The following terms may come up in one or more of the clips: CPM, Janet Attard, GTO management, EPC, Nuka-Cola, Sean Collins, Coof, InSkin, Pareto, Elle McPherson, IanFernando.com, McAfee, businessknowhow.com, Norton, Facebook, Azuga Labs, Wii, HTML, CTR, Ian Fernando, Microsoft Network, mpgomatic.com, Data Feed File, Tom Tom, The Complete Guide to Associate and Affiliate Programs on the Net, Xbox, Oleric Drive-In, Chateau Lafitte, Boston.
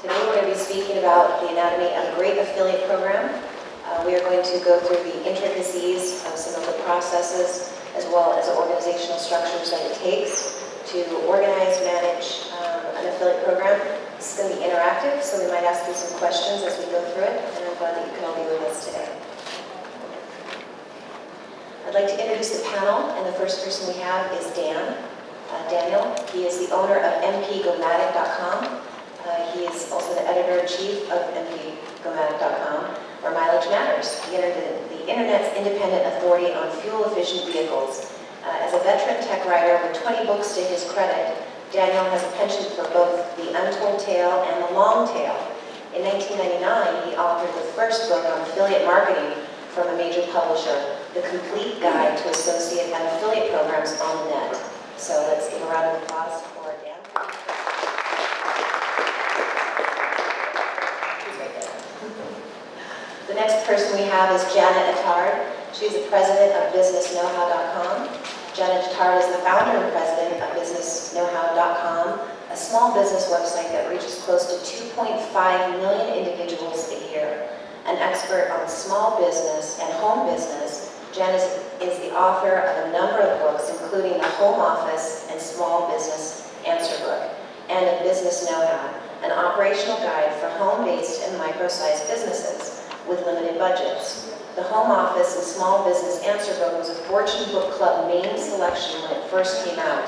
Today we're going to be speaking about the anatomy of a great affiliate program. We are going to go through the intricacies of some of the processes as well as the organizational structures that it takes to organize, manage an affiliate program. This is going to be interactive, so we might ask you some questions as we go through it, and I'm glad that you can all be with us today. I'd like to introduce the panel, and the first person we have is Daniel. He is the owner of mpgomatic.com. He is also the editor-in-chief of mpgomatic.com, or Mileage Matters, the Internet's independent authority on fuel-efficient vehicles. As a veteran tech writer with 20 books to his credit, Daniel has a penchant for both the untold tale and the long tail. In 1999, he authored the first book on affiliate marketing from a major publisher, The Complete Guide to Associate and Affiliate Programs on the Net. So let's give a round of applause for Dan. The next person we have is Janet Attard. She's the president of businessknowhow.com. Janet Attard is the founder and president of businessknowhow.com, a small business website that reaches close to 2.5 million individuals a year. An expert on small business and home business, Janet is the author of a number of books, including the Home Office and Small Business Answer Book and a Business Know How, an operational guide for home-based and micro-sized businesses with limited budgets. The Home Office and Small Business Answer Book was a Fortune Book Club main selection when it first came out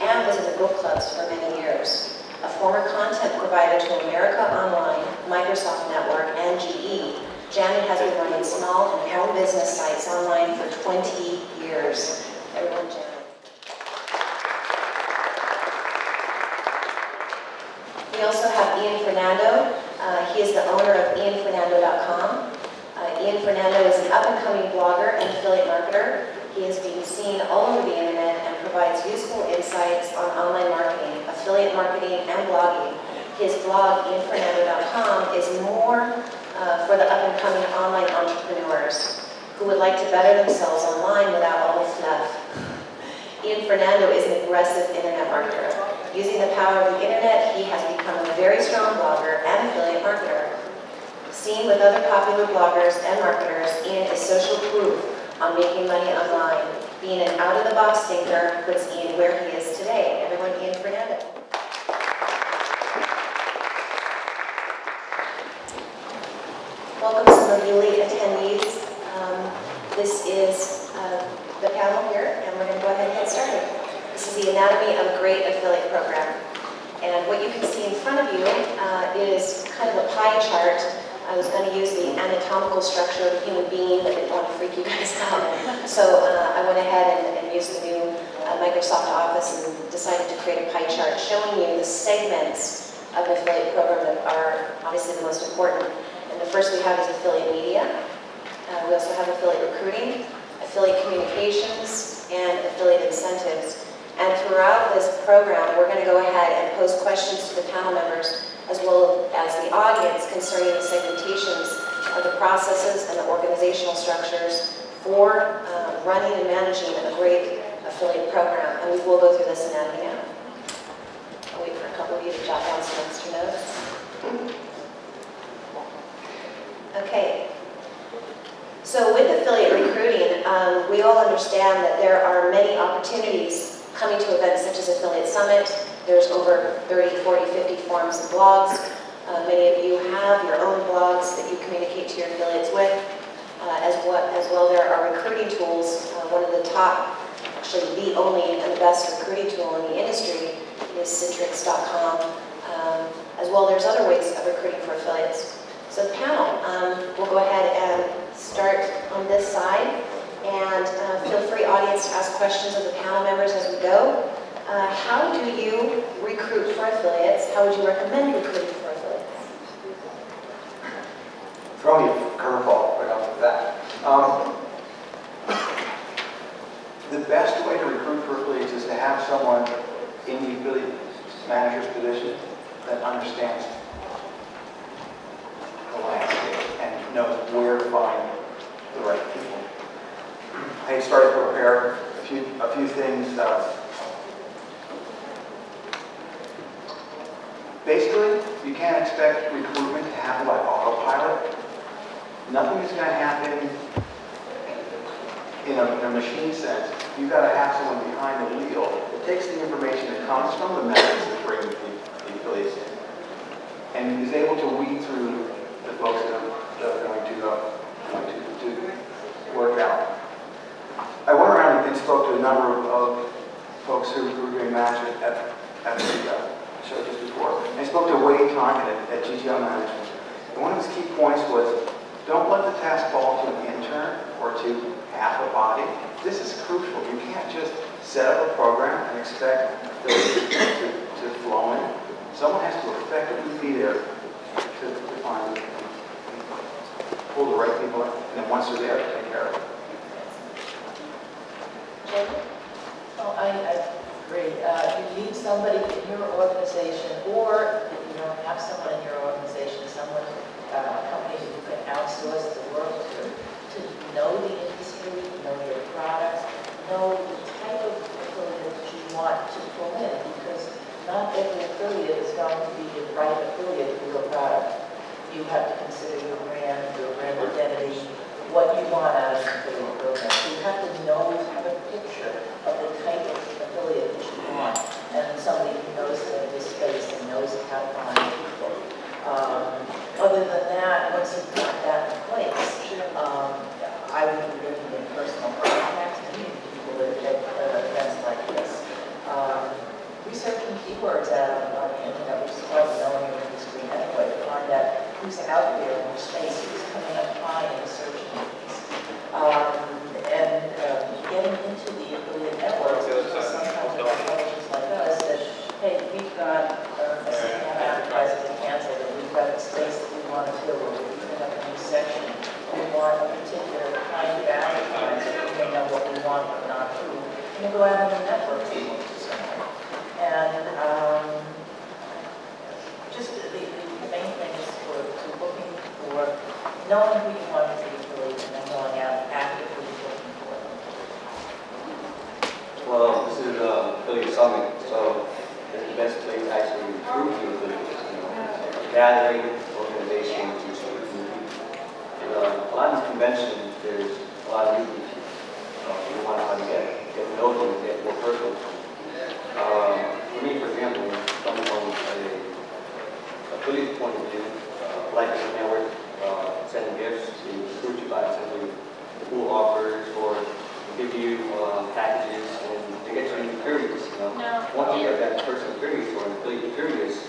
and was in the book clubs for many years. A former content provider to America Online, Microsoft Network, and GE, Janet has been running small and home business sites online for 20 years. Everyone, Janet. We also have Ian Fernando. He is the owner of IanFernando.com. Ian Fernando is an up-and-coming blogger and affiliate marketer. He is being seen all over the internet and provides useful insights on online marketing, affiliate marketing, and blogging. His blog, IanFernando.com, is more for the up-and-coming online entrepreneurs who would like to better themselves online without all the fluff. Ian Fernando is an aggressive internet marketer. Using the power of the internet, he has become a very strong blogger and affiliate marketer. Seen with other popular bloggers and marketers, Ian is social proof on making money online. Being an out-of-the-box thinker puts Ian where he is today. Everyone, Ian Fernando. Welcome some of you late attendees. This is the panel here, and we're going to go ahead and get started. This is the anatomy of a great affiliate program. And what you can see in front of you is kind of a pie chart. I was going to use the anatomical structure of a human being, but I didn't want to freak you guys out. So I went ahead and used the new Microsoft Office and decided to create a pie chart showing you the segments of the affiliate program that are obviously the most important. And the first we have is affiliate media. We also have affiliate recruiting, affiliate communications, and affiliate incentives. And throughout this program, we're going to go ahead and pose questions to the panel members as well as the audience concerning the segmentations of the processes and the organizational structures for running and managing a great affiliate program. And we will go through this anatomy now. I'll wait for a couple of you to jot down some extra notes. Okay. So with affiliate recruiting, we all understand that there are many opportunities coming to events such as Affiliate Summit. There's over 30, 40, 50 forums and blogs. Many of you have your own blogs that you communicate to your affiliates with. As well, there are recruiting tools. One of the top, actually the only and the best recruiting tool in the industry is Citrix.com. As well, there's other ways of recruiting for affiliates. So the panel, we'll go ahead and start on this side. And feel free, audience, to ask questions of the panel members as we go. How do you recruit for affiliates? How would you recommend recruiting for affiliates? Throw me a curveball right off the bat. The best way to recruit for affiliates is to have someone in the affiliate manager's position that understands the landscape and knows where to find the right people. I started to prepare a few things. Basically, You can't expect recruitment to happen by autopilot. Nothing is going to happen in a machine sense. You've got to have someone behind the wheel that takes the information that comes from the methods that bring the affiliates in and is able to weed through the folks that are going to work out. I went around and spoke to a number of folks who were doing match at the show just before. I spoke to Wade Tom at GTO Management. And one of his key points was, don't let the task fall to an intern or to half a body. This is crucial. You can't just set up a program and expect those to flow in. Someone has to effectively be there to find, pull the right people in, and then once they're there, to take care of it. Well, I agree. You need somebody in your organization, or if you don't have someone in your organization, someone, a company that you can outsource the work to know the industry, know your products, know the type of affiliate that you want to pull in, because not every affiliate is going to be the right affiliate for your product. You have to consider your brand identity, what you want out of an affiliate program. So you have to know, have a picture of the type of affiliate that you want, and somebody who knows this space and knows how to find people. Other than that, once you've got that in place, I would be looking at personal contacts and meeting people at events like this. Researching keywords out on the internet, which is hard to know in your industry anyway, to find out who's out there in your space, who's coming up high in the search engines. Getting into the affiliate networks, which is sometimes organizations like us that, hey, we've got a certain advertising to cancel, and we've got a space that we want to fill, or we have a new section, we want a particular kind of advertising, we know what we want but not who. And go out on the network people to someone. And just the main thing is to looking for, knowing who you want to be affiliated and then going out actively looking for them. Well, this is the Affiliate Summit, so it's the best place actually to recruit new affiliates, gathering organizations, and so a lot of these conventions, there's a lot of new people. You want to get to know them, get more personal. For me, for example, someone from a affiliate point of view, like the network, sending gifts to recruit you by sending cool offers or give you packages and to get you curious. Once you get that person curious or an affiliate curious,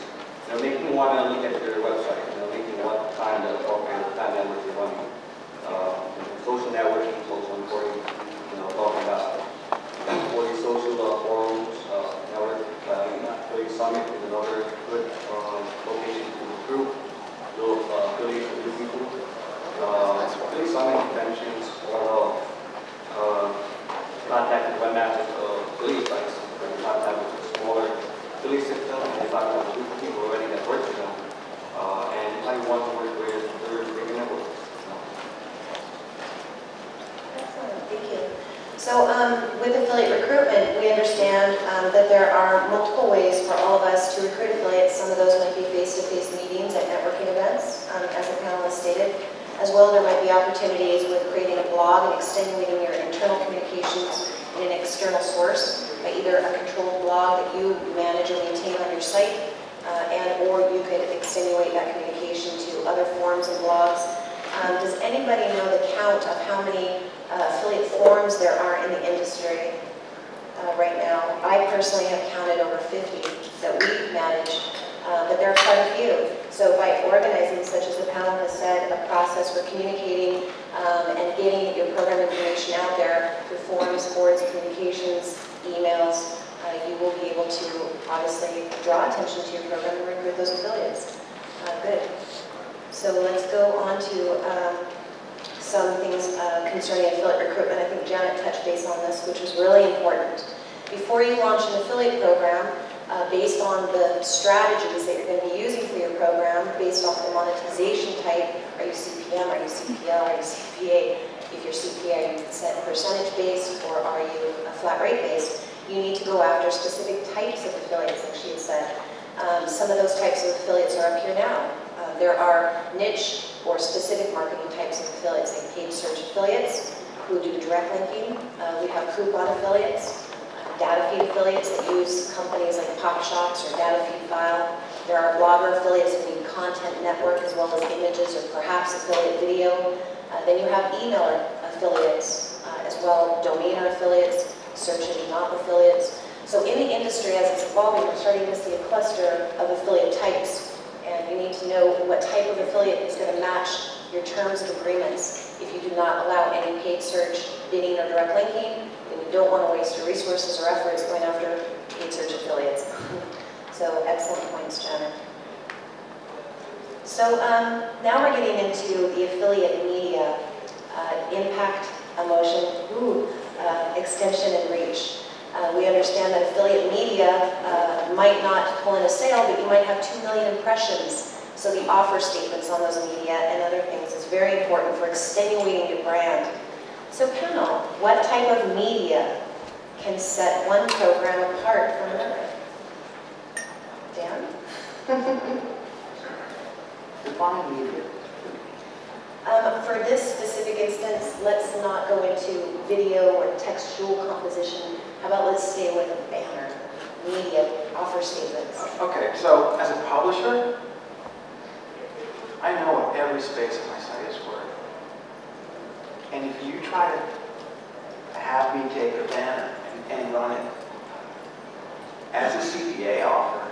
make them want to look at their website. Make them want to find out what kind of network you're running. Social networking is also important. Talking about employee social forums, network, Affiliate Summit is another good location to recruit those affiliates for new people. Affiliate Summit conventions or contacting webmasters of affiliate sites, contact with smaller affiliate system, and if I have a group of people already that work with them, and if I want to work with their bigger networks. Excellent, thank you. So with affiliate recruitment, we understand that there are multiple ways for all of us to recruit affiliates. Some of those might be face-to-face meetings at networking events, as the panelist stated. As well, there might be opportunities with creating a blog and extenuating your internal communications in an external source by either a controlled blog that you manage and maintain on your site, and or you could extenuate that communication to other forums and blogs. Does anybody know the count of how many affiliate forums there are in the industry right now? I personally have counted over 50 that we've managed, but there are quite a few. So by organizing, such as the panel has said, a process for communicating and getting your program information out there through forums, boards, communications, emails, you will be able to obviously draw attention to your program and recruit those affiliates. Good. So let's go on to some things concerning affiliate recruitment. I think Janet touched base on this, which was really important. Before you launch an affiliate program, based on the strategies that you're going to be using for your program, based off the monetization type, are you CPM, are you CPL, are you CPA? If you're CPA, are you percentage-based or are you a flat rate-based? You need to go after specific types of affiliates, like she had said. Some of those types of affiliates are up here now. There are niche or specific marketing types of affiliates, like paid search affiliates who do direct linking. We have coupon affiliates, data feed affiliates that use companies like PopShops or Data Feed File. There are blogger affiliates that need content network as well as images or perhaps affiliate video. Then you have emailer affiliates as well, domainer affiliates, search engine op affiliates. So in the industry, as it's evolving, we're starting to see a cluster of affiliate types, and you need to know what type of affiliate is going to match your terms of agreements. If you do not allow any paid search, bidding, or direct linking, then you don't want to waste your resources or efforts going after paid search affiliates. So excellent points, Janet. So now we're getting into the affiliate media, impact, emotion, extension, and reach. We understand that affiliate media might not pull in a sale, but you might have 2 million impressions. So the offer statements on those media and other things is very important for extenuating your brand. So panel, what type of media can set one program apart from another? Dan? Define media. For this specific instance, let's not go into video or textual composition. How about let's stay with a banner, media, offer statements. Okay, so as a publisher, I know what every space in my site is worth. And if you try to have me take a banner and run it as a CPA offer,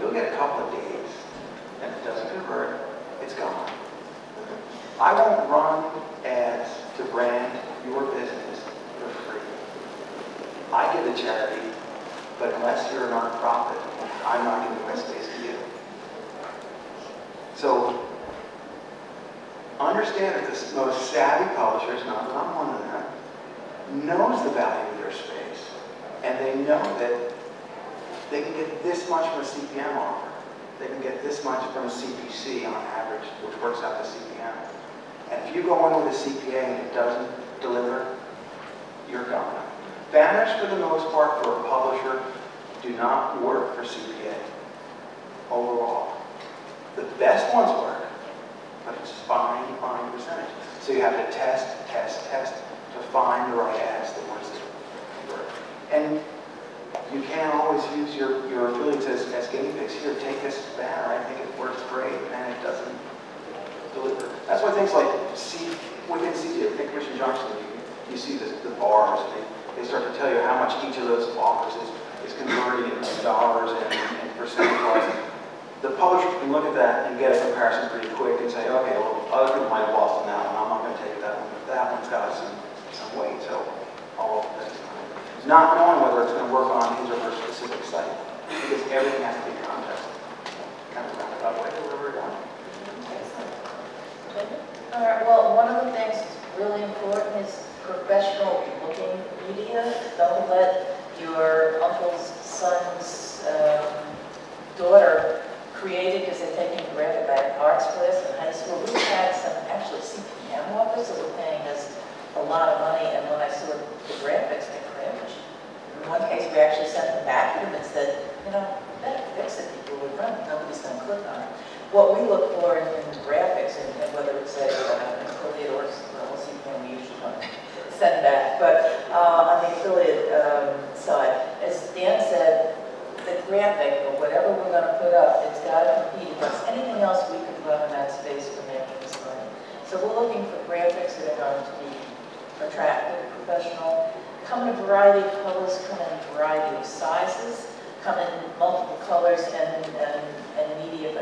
you'll get a couple of days. And if it doesn't convert, it's gone. I won't run ads to brand your business for free. I give to charity, but unless you're a nonprofit, I'm not giving my space to you. So understand that the most savvy publishers, not that I'm one of them, knows the value of their space, and they know that they can get this much from a CPM offer. They can get this much from a CPC on average, which works out to CPM. And if you go in with a CPA and it doesn't deliver, you're gone. Banners, for the most part, for a publisher, do not work for CPA overall. The best ones work, but it's fine percentage. So you have to test to find the right ads that works. And you can't always use your affiliates as guinea pigs. Here, take this banner, I think it works great, and it doesn't deliver. That's why things like, within CTO, think Commission Junction, you see the bars, and they start to tell you how much each of those offers is converting in dollars and percentage wise. The publisher can look at that and get a comparison pretty quick and say, okay, well, other people might have lost on that one, I'm not going to take that one, but that one's got some weight, so all of this. Not knowing whether it's going to work on his or her specific site, because everything has to be contested. Kind of round about way that we're going. All right. Well, one of the things that's really important is professional-looking media. Don't let your uncle's son's daughter create it because they're taking a grant about an arts class in high school. We had some actually CPM office that were paying us a lot of money, and when I saw the graphics, in one case, we actually sent them back to them and said, you know, better fix it. People would run. Nobody's going to click on it. What we look for in the graphics, and whether it's a affiliate or CPM, we usually want to send back. But on the affiliate side, as Dan said, the graphic or whatever we're going to put up, it's got to compete against anything else we could run in that space for making this money. So we're looking for graphics that are going to be attractive, professional. Come in a variety of colors, come in a variety of sizes, come in multiple colors and media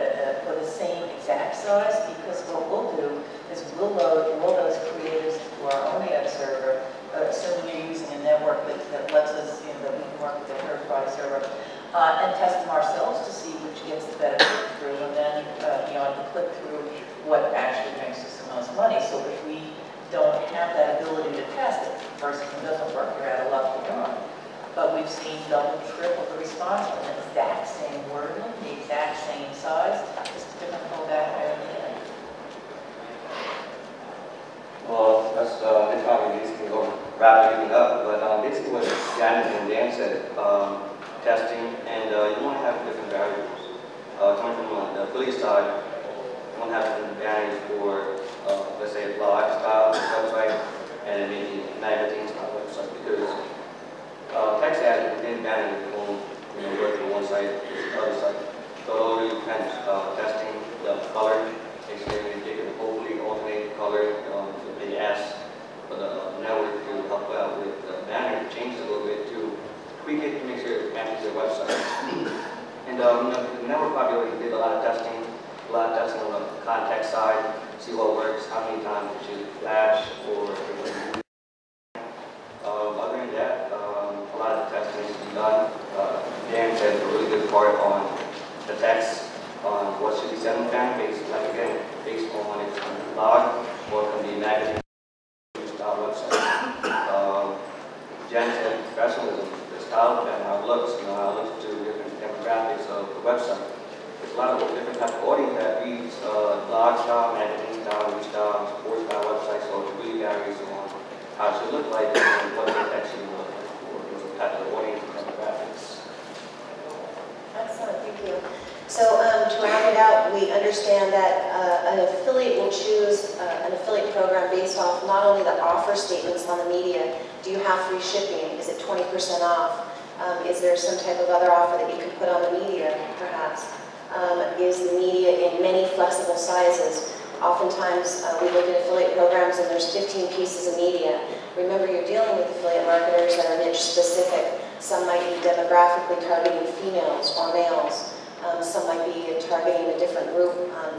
for the same exact size, because what we'll do is we'll load all those creatives to our own ad server, assuming you're using a network that lets us, you know, that we can work with a third-party server, and test them ourselves to see which gets the better click-through, and then beyond the click-through, what actually makes us the most money. So if we don't have that ability to test it, the person who doesn't work, you're out of luck with them. But we've seen double, triple the response from the exact same wording, the exact same size, just a different pullback right at the end. Well, that's been talking, these can go wrapping it up, but basically what Janet and Dan said, testing, and you want to have different variables. previous time, one has been banned for, let's say, lifestyle website, and maybe magazines on the website, because text ads have been banned from working on one site to the other site. So you can testing the color, explaining you can hopefully alternate color with the ads for the network to help out with the banner, change it a little bit to tweak it to make sure it matches your website. And the network population did a lot of testing on the context side, see what works, how many times it should flash or other than that, a lot of testing has been done. Dan said a really good part on the text, on what should be sent on fan base, like again, based on its blog or it can be magazine website. Janet said professionalism, the style and how it looks, how it looks to different demographics of the website. There's a lot of different types of audience that reads blog style, magazine style, news style, sports style websites, so it really varies on how it should look like and what it's actually looking for in the type of audience and demographics. Excellent, thank you. So to round it out, we understand that an affiliate will choose an affiliate program based off not only the offer statements on the media. Do you have free shipping? Is it 20% off? Is there some type of other offer that you could put on the media, perhaps? Is the media in many flexible sizes? Oftentimes, we look at affiliate programs and there's 15 pieces of media. Remember, you're dealing with affiliate marketers that are niche specific. Some might be demographically targeting females or males. Some might be targeting a different group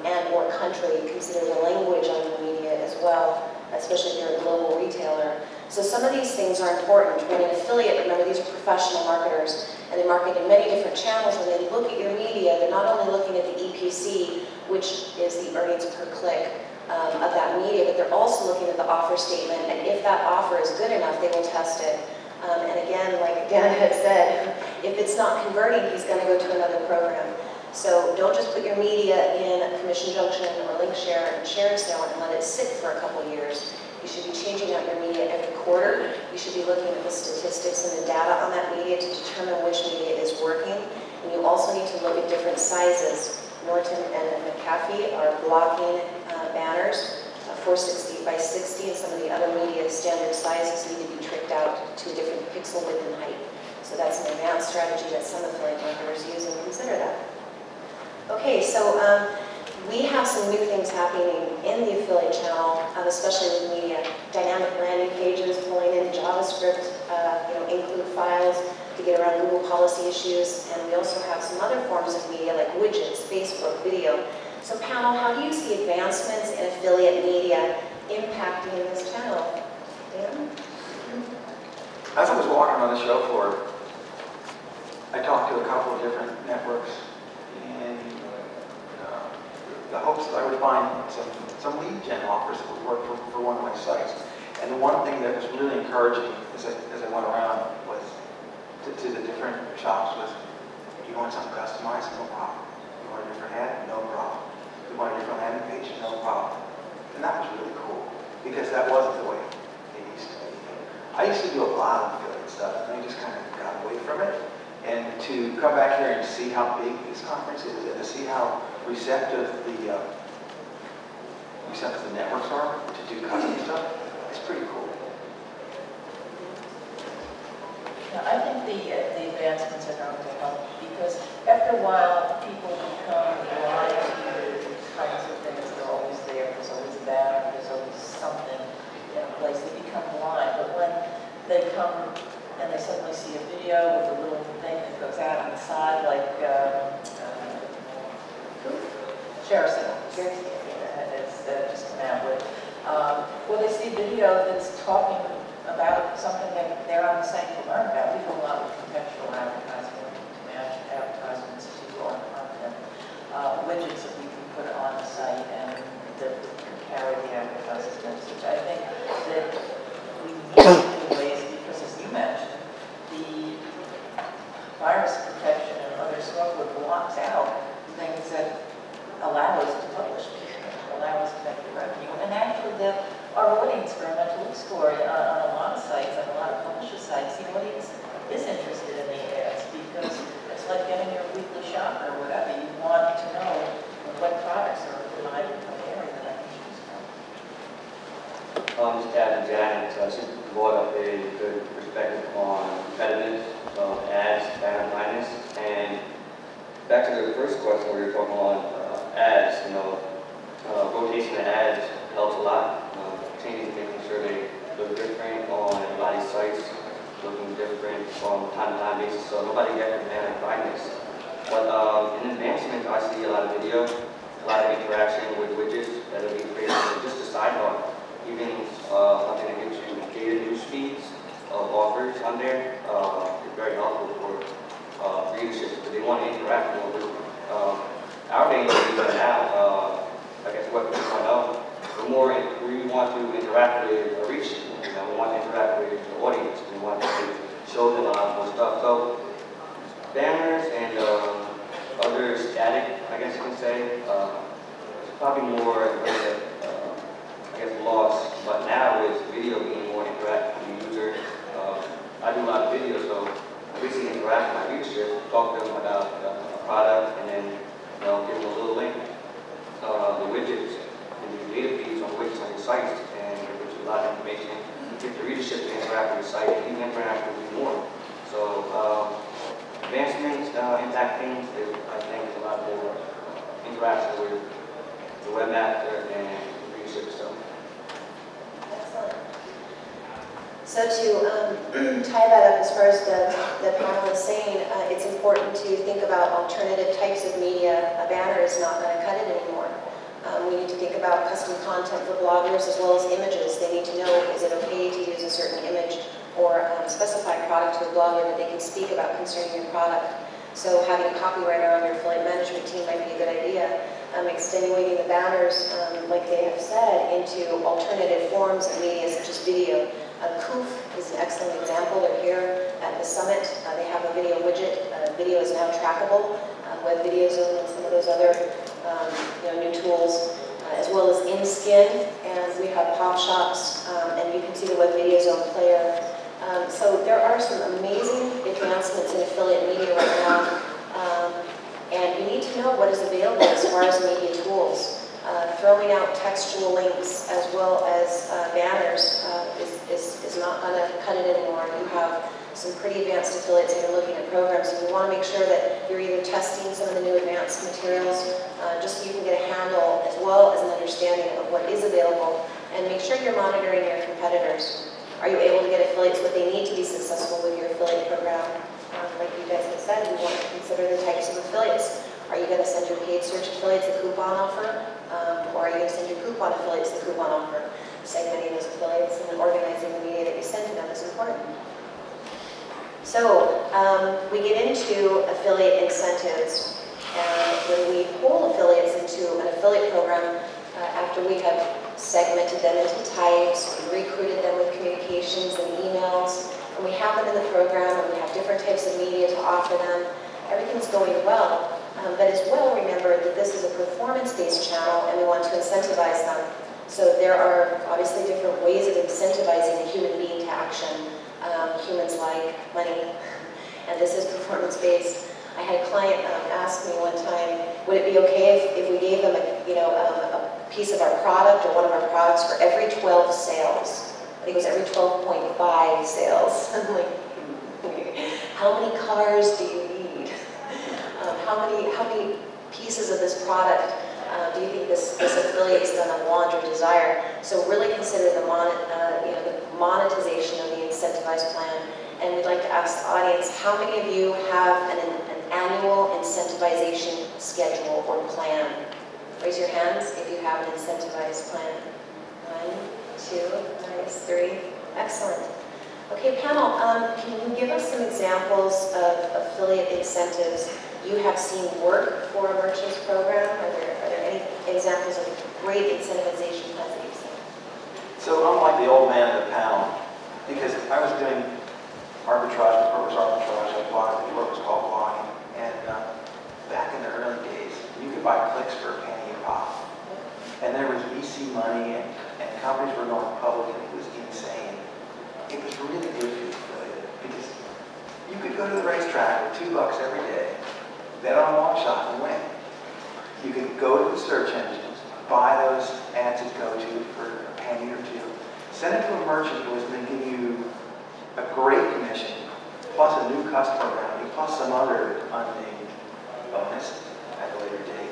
and or country. Consider the language on the media as well, especially if you're a global retailer. So some of these things are important. When an affiliate, remember these are professional marketers, and they market in many different channels. When they look at your media, they're not only looking at the EPC, which is the earnings per click of that media, but they're also looking at the offer statement, and if that offer is good enough, they will test it. And again, like Dan had said, if it's not converting, he's going to go to another program. So don't just put your media in Commission Junction or Linkshare and Sharing Network and let it sit for a couple years. You should be changing out your media every quarter. You should be looking at the statistics and the data on that media to determine which media is working. And you also need to look at different sizes. Norton and McAfee are blocking banners, 460 by 60, and some of the other media standard sizes need to be tricked out to a different pixel width and height. So that's an advanced strategy that some affiliate marketers use, and consider that. Okay, so we have some new things happening in the affiliate channel, especially with media. Dynamic landing pages, pulling in JavaScript, include files to get around Google policy issues, and we also have some other forms of media like widgets, Facebook, video. So panel, how do you see advancements in affiliate media impacting this channel? Dan? As I was walking on the show floor, I talked to a couple of different networks in the hopes that I would find some lead gen offers that would work for one of my sites. And the one thing that was really encouraging as I went around was to the different shops was, you want something customized? No problem. You want a different ad? No problem. You want a different landing page? No problem. And that was really cool, because that wasn't the way it used to be. I used to do a lot of affiliate stuff, and I just kind of got away from it. And to come back here and see how big this conference is, and to see how receptive the networks are to do custom stuff, it's pretty cool. Now, I think the advancements are going to help, because after a while, people become alive to the kinds of things that are always there. There's always a banner, there's always something in a place. They become alive, but when they come and they suddenly see a video with a little thing that goes out on the side, like Sheriff's has just come out with, well, they see a video that's talking about something that they're on the site to learn about. We do a lot of contextual advertising, advertisements to on content, widgets that we can put on the site and that can carry the advertising message. I think that we need to do ways, because as you mentioned, the virus protection and other software blocks out things that allow us to publish, allow us to make the revenue. And actually, our audience for a mental health story on a lot of sites, on a lot of publisher sites, the audience is interested in the ads, because it's like getting your weekly shopper or whatever. You want to know what Tom, just Tab and Janet, since the board up there, you could perspective on competitors, ads, banner finance, and back to the first question where you were talking about ads, you know, rotation of ads helps a lot. Teams making sure they look different on a lot of sites, looking different from time to time basis, so nobody gets banner finance. But in advancement, I see a lot of video, a lot of interaction with widgets that are being created, just a sidebar. Even something that gives you data news feeds of offers on there is very helpful for readership because they want to interact more with our days even now, I guess Web 2.0, the more we want to interact with a reach, you know, we want to interact with the audience, we want to show them a lot more stuff. So banners and other static, I guess you can say, probably more gets lost, but now with video being more interactive with the user, I do a lot of video, so I basically interact with my readership, talk to them about a product, and then give them a little link. The widgets and the data feeds on widgets on your site, and which is a lot of information, get the readership to interact with your site, and even interact with you more. So advancements, impact things, is, I think, a lot more interaction with the web master and readership stuff. So to tie that up as far as the panel is saying, it's important to think about alternative types of media. A banner is not going to cut it anymore. We need to think about custom content for bloggers as well as images. They need to know, is it okay to use a certain image or specify product to a blogger that they can speak about concerning your product. So having a copywriter on your affiliate management team might be a good idea. Extenuating the banners, like they have said, into alternative forms of media such as video. Coof is an excellent example. They're here at the summit. They have a video widget. Video is now trackable. Web Video Zone and some of those other new tools, as well as InSkin. And we have PopShops, and you can see the Web Video Zone player. So there are some amazing advancements in affiliate media right now. And you need to know what is available as far as media tools. Throwing out textual links as well as banners is not going to cut it anymore. You have some pretty advanced affiliates and you're looking at programs, and you want to make sure that you're either testing some of the new advanced materials just so you can get a handle as well as an understanding of what is available, and make sure you're monitoring your competitors. Are you able to get affiliates what they need to be successful with your affiliate program? Like you guys have said, we want to consider the types of affiliates. Are you going to send your paid search affiliates a coupon offer? Or are you going to send your coupon affiliates the coupon offer? Segmenting those affiliates and organizing the media that you send to them is important. So we get into affiliate incentives. And when we pull affiliates into an affiliate program, after we have segmented them into types, we recruited them with communications and emails, and we have them in the program, and we have different types of media to offer them, everything's going well. But as well, remember that this is a performance-based channel, and we want to incentivize them. So there are obviously different ways of incentivizing a human being to action. Humans like money, and this is performance-based. I had a client ask me one time, would it be okay if we gave them a piece of our product or one of our products for every 12 sales? I think it was every 12.5 sales. I'm like, how many cars do you need? How many pieces of this product do you think this affiliate is going to want or desire? So really consider the monetization of the incentivized plan. And we'd like to ask the audience, how many of you have an annual incentivization schedule or plan? Raise your hands if you have an incentivized plan. 1, 2, nice, 3. Excellent. Okay, panel, can you give us some examples of affiliate incentives you have seen work for a merchant's program? Are there any examples of great incentivization plans that you've seen? So I'm like the old man in the pound, because I was doing arbitrage, purpose arbitrage, like blogging, what was called blogging. And back in the early days, you could buy clicks for a penny a pop. And there was VC money, and companies were going public, and it was insane. It was really good for the affiliate, because you could go to the racetrack with $2 every day, bet on a long shot and win. You could go to the search engines, buy those ads that go to for a penny or two. Send it to a merchant who is going to give you a great commission, plus a new customer value, plus some other unnamed bonus at a later date.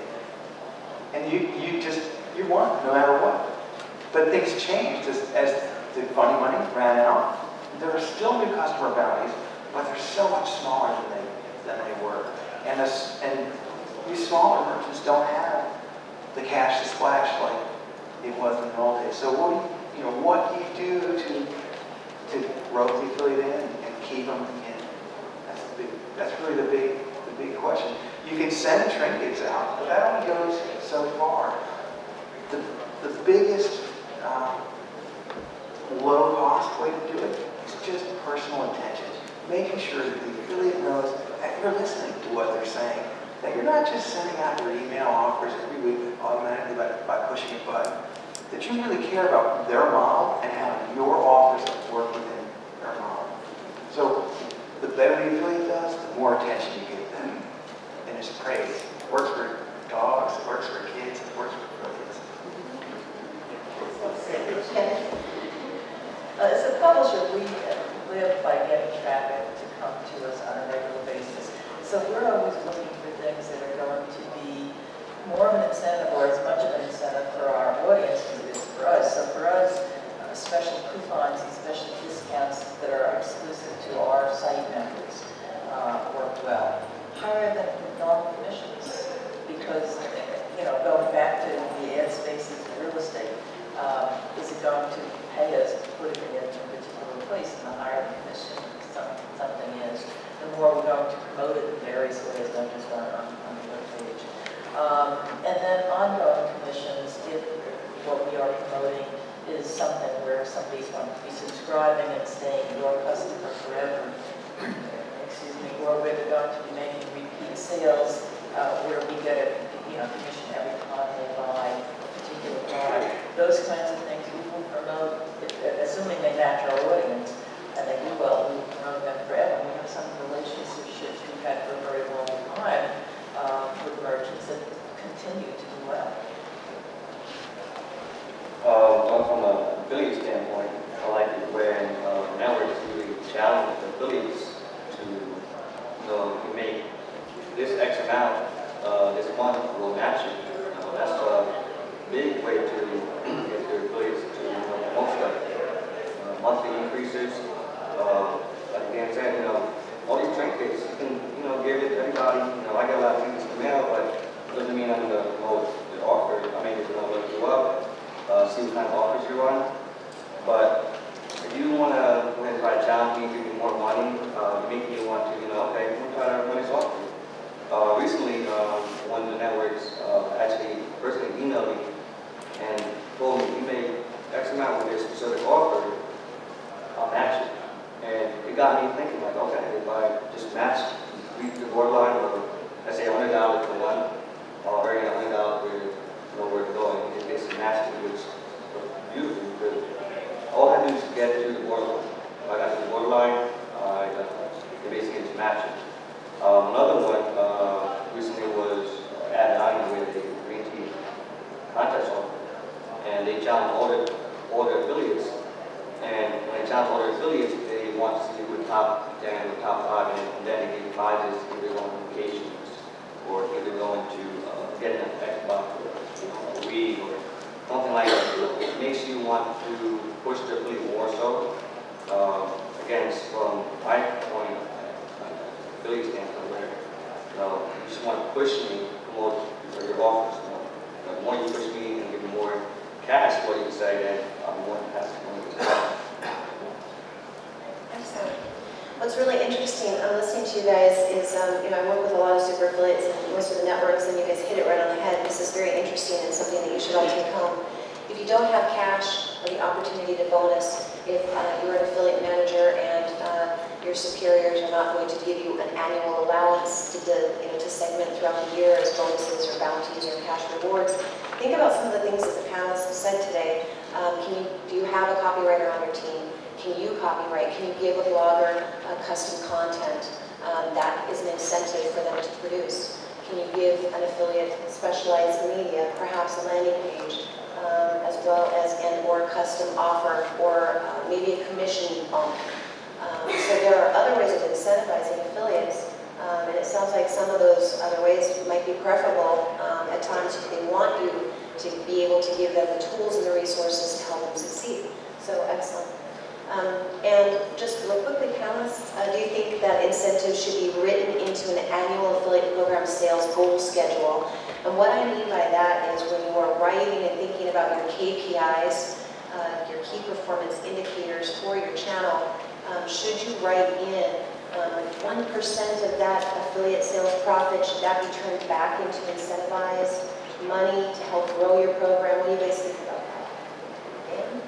And you won no matter what. But things changed as the funny money ran out. There are still new customer values, but they're so much smaller than they were. And these smaller merchants don't have the cash to splash like it was in the old days. So what do you do to rope the affiliate in and keep them in? That's really the big question. You can send trinkets out, but that only goes so far. The biggest low-cost way to do it is just personal attention. Making sure that the affiliate knows that you're listening to what they're saying. That you're not just sending out your email offers every week automatically by pushing a button. That you really care about their model and how your offers work within their model. So the better the affiliate does, the more attention you give them. And it's praise. It works for dogs, it works for kids, it works for affiliates. As a publisher, we live by getting traffic to come to us on a regular basis. So we're always looking for things that are going to be more of an incentive or as much of an incentive for our audience as it is for us. So for us, special coupons and special discounts that are exclusive to our site members work well. Higher than normal commissions because, you know, going back to the ad spaces in real estate, is it going to pay us to put it in a particular place? And the higher the commission something is, the more we're going to promote it in various ways, not just on the web page. And then ongoing commissions, if what we are promoting is something where somebody's going to be subscribing and staying your customer forever, excuse me, or we're going to be making repeat sales where we get a commission every time they buy a particular product. Those kinds of things we will promote, assuming they match our audience, and they do well, we will promote them forever. We have some relationships we've had for a very long time with merchants that continue to do well. Well, from an affiliate standpoint, I like it when networks really challenge the affiliates to, you make this X amount this month will match it. That's a big way to get their affiliates to promote stuff. Monthly increases, like Dan said, all these trinkets, you can give it to everybody. I get a lot of trinkets in the mail, but it doesn't mean I'm going to promote the offer. I mean, it's going to look you up, see what kind of offers you're on. But if you want to try challenging, give you more money, making you want to, okay, we'll try to run this offer. Recently, one of the networks actually personally emailed me and told me, you made X amount with this specific offer, I'll match it. And it got me thinking, like, okay, if I just match the borderline, or let's say $100 for one, already $100 with where it's going, it makes it match it, which is beautiful, because all I do is get to the borderline. If I got to the borderline, it basically gets matched. Another one recently was at Daniel with a green tea contest offer, and they challenged all their affiliates. And when they challenged all their affiliates, they want to see who the top 5, and then they give prizes if they're going on vacations or if they're going to get an Xbox or a Wii or something like that. It makes you want to push their affiliate more so. Again, from my point, affiliate standpoint, where you just want to push me, promote your offers. The more you push me and give me more cash, what you can say that I'm more than passing on to you. Excellent. What's really interesting, I'm listening to you guys, is I work with a lot of super affiliates and most of the networks, and you guys hit it right on the head. This is very interesting and something that you should all take home. If you don't have cash or the opportunity to bonus, if you're an affiliate manager and your superiors are not going to give you an annual allowance to segment throughout the year as bonuses or bounties or cash rewards. Think about some of the things that the panelists have said today. Do you have a copywriter on your team? Can you copyright? Can you give a blogger custom content that is an incentive for them to produce? Can you give an affiliate specialized media, perhaps a landing page, as well as an or custom offer or maybe a commission bump. So there are other ways of incentivizing affiliates, and it sounds like some of those other ways might be preferable at times if they want you to be able to give them the tools and the resources to help them succeed. So excellent. And just real quickly, Candace, do you think that incentives should be written into an annual affiliate program sales goal schedule? And what I mean by that is when you are writing and thinking about your KPIs, your key performance indicators for your channel, should you write in 1% of that affiliate sales profit, should that be turned back into incentivized money to help grow your program? What do you guys think about that? Okay.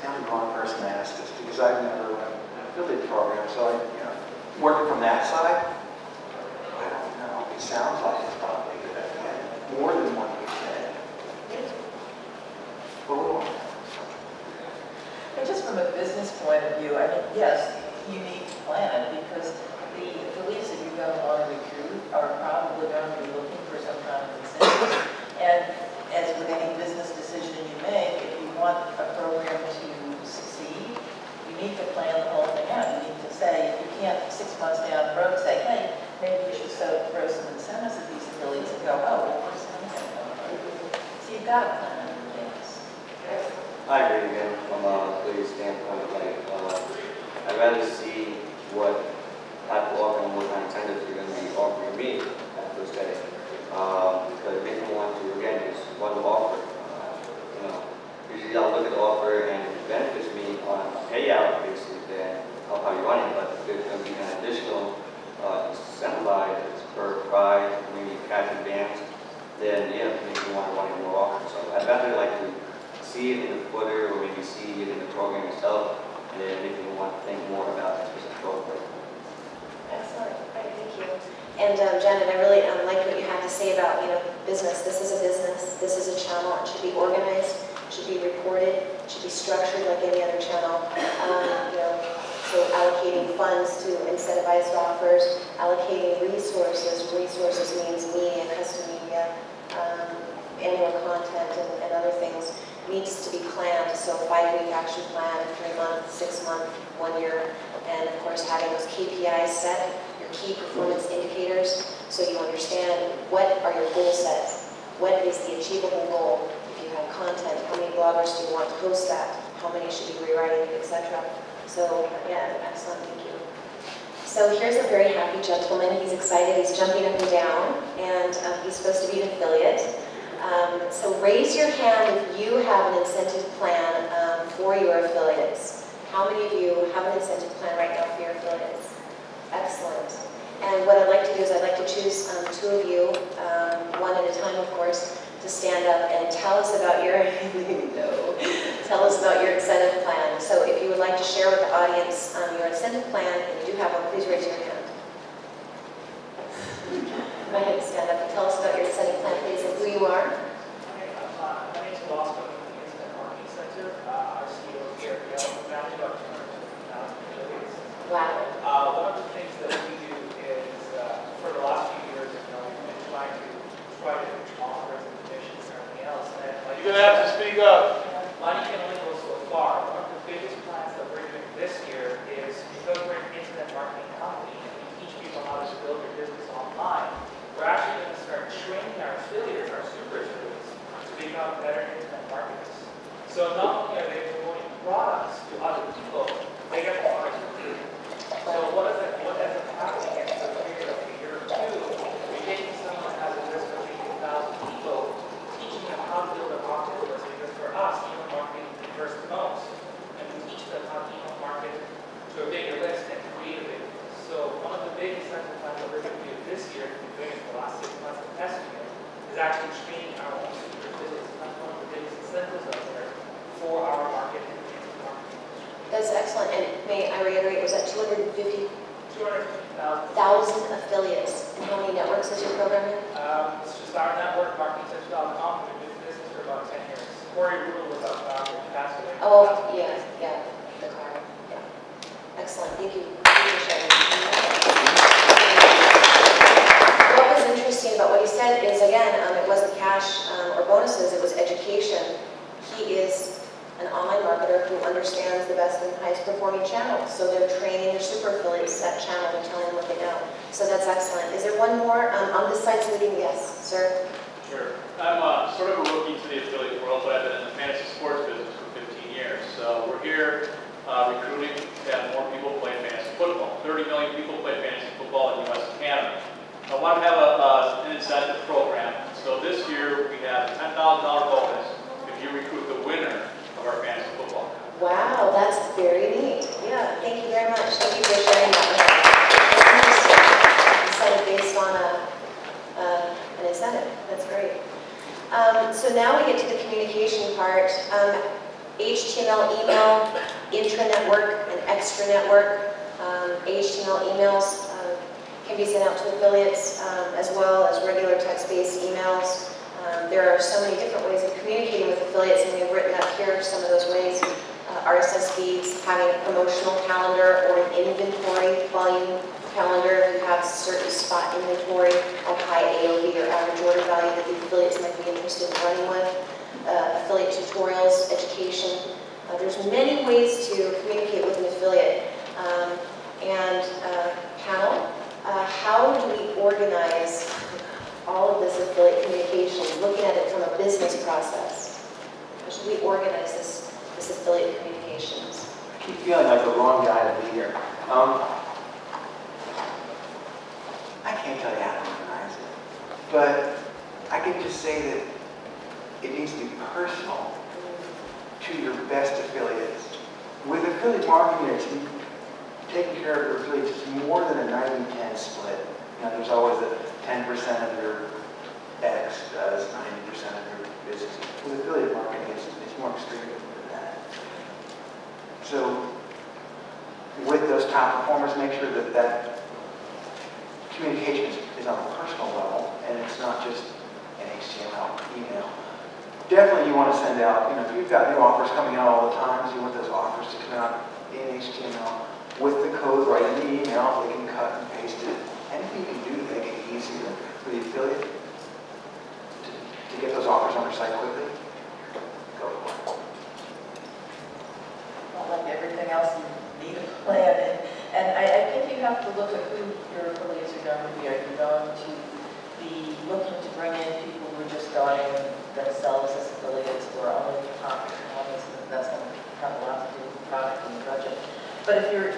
See, I'm the wrong person to ask this because I've never run an affiliate program, so I, you know, working from that side, I don't know. It sounds like it's probably a good idea. More than 1%. Cool. But just from a business point of view, I mean, yes, you need to plan because the affiliates that you're going to want to recruit are probably going to be looking for some kind of incentive. And as with any business decision you make, if you want a program to succeed, you need to plan the whole thing out. You need to say, you can't 6 months down the road say, hey, maybe you should throw some incentives at these affiliates and go, oh, well, there's something going on. So you've got to plan on things. I agree again from a affiliate standpoint. Like, I'd rather see what type of offering, what kind of incentives you're going to be offering me at those days. Because it makes me want to, again, just one offer. You know, usually I'll look at the offer and if it benefits me on a payout basis, then I'll probably run it. But if there's going to be an additional incentivized per prize, maybe cash advance, then yeah, it makes me want to run it more often. So I'd rather like to see it in the footer or maybe see it in the program itself, and then maybe you want to think more about that specific program. Excellent, right, thank you. And Janet, I really like what you had to say about, you know, business. This is a business, this is a channel, it should be organized, it should be reported, it should be structured like any other channel. You know, so allocating funds to incentivized offers, allocating resources. Resources means media, custom media, annual content, and other things. Needs to be planned, so 5-week action plan, 3-month, 6-month, 1 year, and of course having those KPIs set, your key performance indicators, so you understand what are your goal sets, what is the achievable goal, if you have content, how many bloggers do you want to host that, how many should be rewriting, etc. So yeah, excellent, thank you. So here's a very happy gentleman, he's excited, he's jumping up and down, and he's supposed to be an affiliate. So raise your hand if you have an incentive plan for your affiliates. How many of you have an incentive plan right now for your affiliates? Excellent. And what I'd like to do is I'd like to choose two of you, one at a time of course, to stand up and tell us about your tell us about your incentive plan. So if you would like to share with the audience your incentive plan, if you do have one, please raise your hand. Go ahead and stand up and tell us about your incentive plan, please, and who you are. My name is Boston from the Instant Marketing Center. Our CEO here, we manage about 250,000 affiliates. Wow. One of the things that we do is, for the last few years, you know, we've been trying to provide different offers and commissions and everything else. And like you're going to have to speak up. Money can only go so far. One of the biggest plans that we're doing this year is because we're an internet marketing company and we teach people how to build their business online. We're actually going to start training our affiliates, our super affiliates, to become better internet marketers. So not only are they promoting products to other people, they get the products for free. So what ends up happening is that over a year or two, we're taking someone as a list of 3,000 people, teaching them how to build a marketing list, because for us, email marketing is the first most. And we teach them how to email market to a bigger list and create a bigger list. So one of the big incentive plans that we're going to do this year, the last 6 months of testing it, is actually training our own super affiliates. That's one of the biggest incentives out there for our market and marketing. That's excellent. And may I reiterate, was that 250,000 affiliates? And how many networks is your program in? It's just our network, MarketingCenter.com. We've been in business for about 10 years. Corey Rubel was our founder. Oh, yeah, yeah. The car. Yeah. Excellent. Thank you. Interesting about what he said is, again, it wasn't cash or bonuses, it was education. He performing channels. So they're training their super affiliates that channel and telling them what they know. So that's excellent. Is there one more on this site's leading? Yes, sir. Sure. I'm sort of a rookie to the affiliate world, but I've been in the fantasy sports business for 15 years. So we're here recruiting to have more people play fantasy football. 30 million people play fantasy football in the U.S. and Canada. I want to have an incentive program. So this year we have a $10,000 bonus if you recruit the winner of our fantasy football. Wow, that's very neat. Yeah, thank you very much. Thank you for sharing that. Incentive based on an incentive. That's great. So now we get to the communication part. HTML email, intranet work, and extranet work. HTML emails can be sent out to affiliates as well as regular text-based emails. There are so many different ways of communicating with affiliates, and we've written up here some of those ways. RSS feeds, having a promotional calendar or an inventory volume calendar if you have certain spot inventory of high AOV or average order value that the affiliates might be interested in running with. Affiliate tutorials, education. There's many ways to communicate with an affiliate. Panel. How do we organize all of this affiliate communication, looking at it from a business process? How should we organize this affiliate communications? I keep feeling like the wrong guy to be here. I can't tell you how to organize it, but I can just say that it needs to be personal to your best affiliates. With affiliate marketing, it's taking care of your affiliates is more than a 90-10 split. You know, there's always a 10% of your X does 90% of your business. With affiliate marketing, it's more extreme than that. So with those top performers, make sure that communication is on a personal level, and it's not just an HTML email. Definitely you want to send out, you know, if you've got new offers coming out all the time, so you want those offers to come out in HTML. With the code right in the email, they can cut and paste it. Anything you can do to make it easier for the affiliate to get those offers on their site quickly, go for it. Well, like everything else, you need a plan. And I think you have to look at who your affiliates are going to be. Are you going to be looking to bring in people who are just going themselves as affiliates or only the top performance? That's going to have a lot to do with the product and the budget. But if you're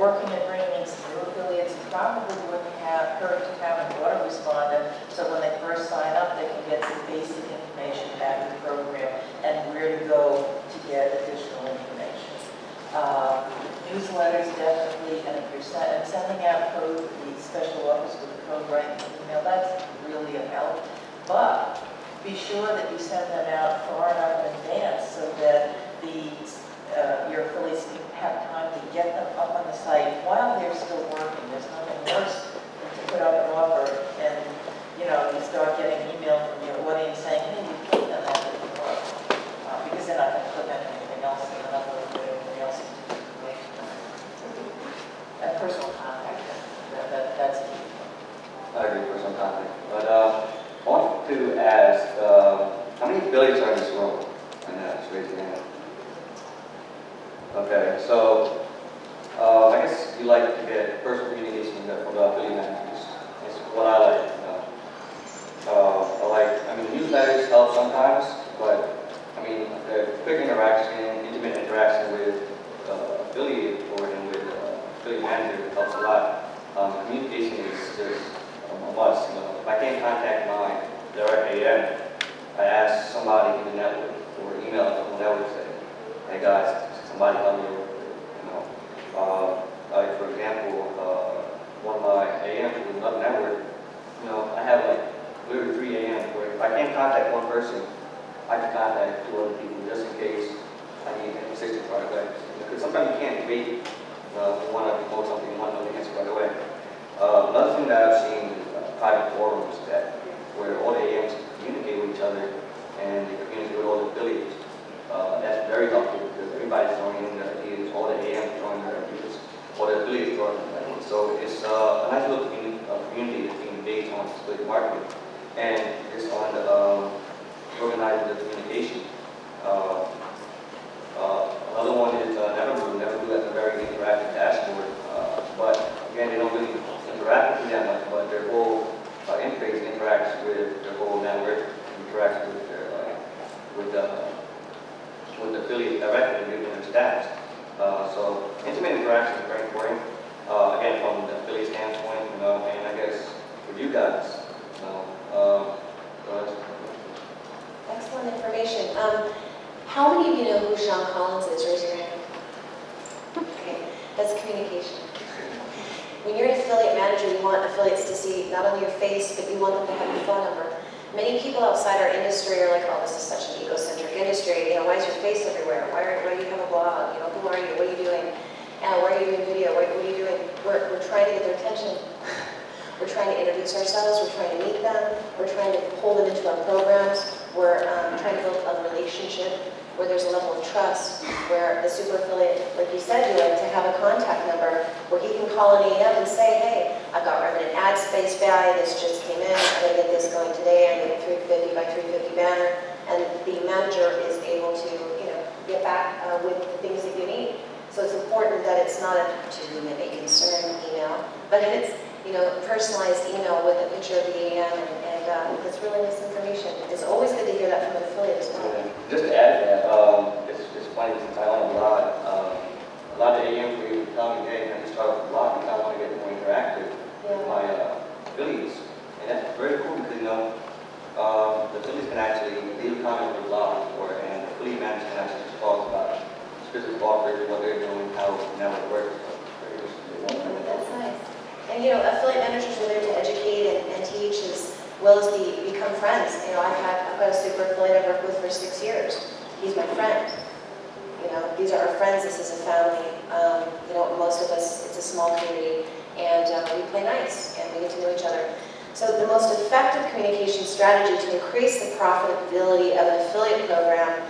working at bringing in some new affiliates, you probably wouldn't have hurt to have an autoresponder so when they first sign up, they can get some basic information about the program and where to go to get additional information. Newsletters definitely, and if you're sending out code, the special offers with the code right in the email, that's really a help. But be sure that you send them out far enough in advance so that your affiliates can have time to get them up on the site while they're still working. There's nothing worse than to put out an offer and, you know, you start getting email from your audience saying, hey, you clicked on that before, because they're not going to click on anything else and they're not going to do anything else. That personal contact, that's key. I agree, personal contact. But I want to ask, how many affiliates are in this room? And just raise your hand. Okay, so I guess you like to get personal communication from the affiliate managers. It's what I like. Newsletters help sometimes, but I mean, the quick interaction, intimate interaction with affiliate board and with affiliate manager helps a lot. Communication is just a must. You know, if I can't contact my direct AM, I ask somebody in the network or email the network and say, hey guys, somebody help me with it, you know. Like for example, one of my AMs with another network, you know, I have like literally 3 AMs where if I can't contact one person, I can contact 2 other people just in case I need an assistance right away. Because sometimes you can't wait. You want to promote something, you want to know the answer right away. Another thing that I've seen is private forums where all the AMs communicate with each other and they communicate with all the affiliates. That's very helpful because everybody's throwing in their ideas, all the AMs throwing their ideas, all the affiliates throwing their ideas. So it's a nice little community that's being engaged on affiliate marketing. And it's on the, organizing the communication. Another one is Never Move. Never Move interact with the affiliate directly and their status. So intimate interaction is very important. Again, from the affiliate standpoint, you know, and I guess with you guys, you know. Excellent information. How many of you know who Sean Collins is? Raise your hand. Okay, that's communication. When you're an affiliate manager, you want affiliates to see not only your face, but you want them to have your phone number. Many people outside our industry are like, oh, this is such an egocentric industry. You know, why is your face everywhere? Why do you have a blog? You know, who are you? What are you doing? Why are you doing video? What are you doing? We're trying to get their attention. We're trying to introduce ourselves. We're trying to meet them. We're trying to pull them into our programs. We're trying to build a relationship where there's a level of trust, where the super affiliate, like you said, you like to have a contact number where he can call an AM and say, hey, I've got remnant ad space value. This just came in. I'm going to get this going today. I'm going to 350 by 350 banner. And the manager is able to, you know, get back with the things that you need. So it's important that it's not a to whom it may concern email, but it's, you know, personalized email with a picture of the AM and it's really nice information. It's always good to hear that from an affiliate as well. Just to add to that, it's funny since I own a lot of AMs where you tell me, hey, I'm going to start with a blog because I want to get more interactive with my affiliates. And that's very cool because, you know, the affiliates can actually leave a comment with a blog report, and the affiliate manager can actually just talk about specific offers, what they're doing, how it works. That's nice. And, you know, affiliate managers are there to educate and teach as well as become friends. You know, I've got a super affiliate I've worked with for 6 years. He's my friend. You know, these are our friends. This is a family. You know, most of us, it's a small community, and we play nice, and we get to know each other. So the most effective communication strategy to increase the profitability of an affiliate program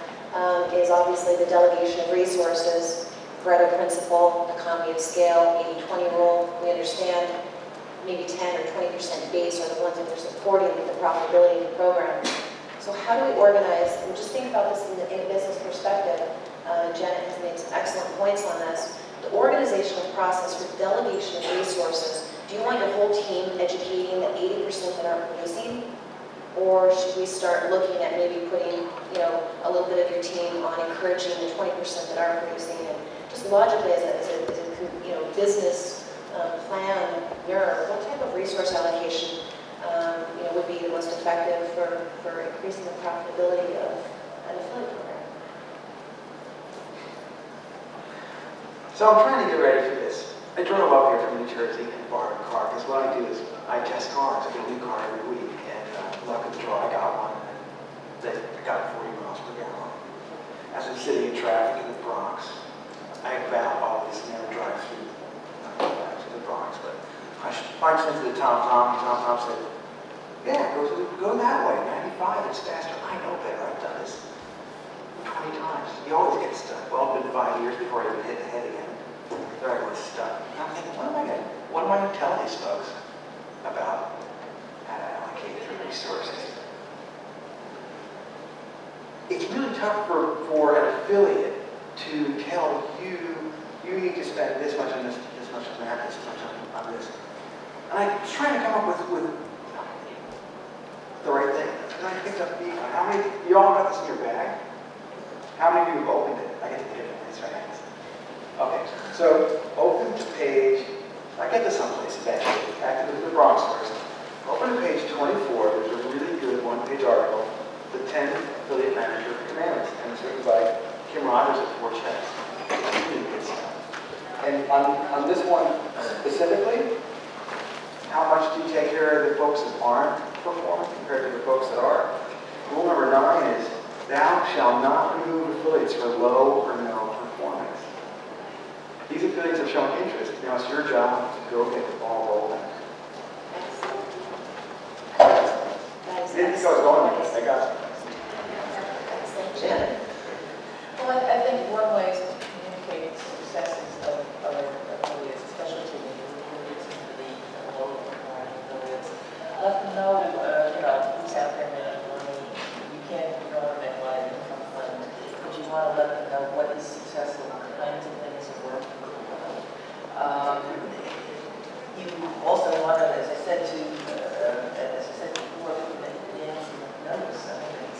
is obviously the delegation of resources, Pareto principle, economy of scale, 80-20 rule. We understand maybe 10 or 20% base are the ones that we're supporting with the profitability of the program. So how do we organize, and just think about this in a business perspective, Janet has made some excellent points on this, the organizational process for delegation of resources. Do you want your whole team educating the 80% that aren't producing? Or should we start looking at maybe putting, you know, a little bit of your team on encouraging the 20% that are producing? And just logically, as a you know, business plan, what type of resource allocation you know, would be the most effective for increasing the profitability of an affiliate program? So I'm trying to get ready for this. I drove up here from New Jersey and borrowed a car, because what I do is I test cars. I get a new car every week. Luck of the draw, I got one that got 40 miles per gallon. As I'm sitting in traffic in the Bronx, I vowed always never drive through the Bronx, but I punched into the Tom Tom, and Tom Tom said, yeah, go that way, 95, it's faster. I know better, I've done this 20 times. You always get stuck. Well, it's been 5 years before I even hit the head again. There I was stuck. And I'm thinking, what am I going to tell these folks about how to allocate their resources? It's really tough for an affiliate to tell you, you need to spend this much on this much on that, this much on this. And I'm trying to come up with the right thing. And I picked up the, how many, you all got this in your bag? How many of you have opened it? I get to get it, it's right next. Okay, so open to page, I get this someplace, back to the Bronx first. Open to page 24, there's a really good one-page article, The 10 Affiliate Manager Commandments, and it's written by Kim Rogers at 4Checks. It's really good stuff. And on this one specifically, how much do you take care of the folks that aren't performing compared to the folks that are? Rule number 9 is, thou shalt not remove affiliates for low or no performance. These affiliates have shown interest. Now it's your job to go get the ball rolling. It goes on. I got you. Excellent, Janet. Well, I think one way is communicating successes of other affiliates, especially to the affiliates and the local affiliates. Let them know, you know, who's out there making money. You can't ignore them and why they come from. But you want to let them know what is successful, what kinds of things are working for them. You also want to, as I said before, notice.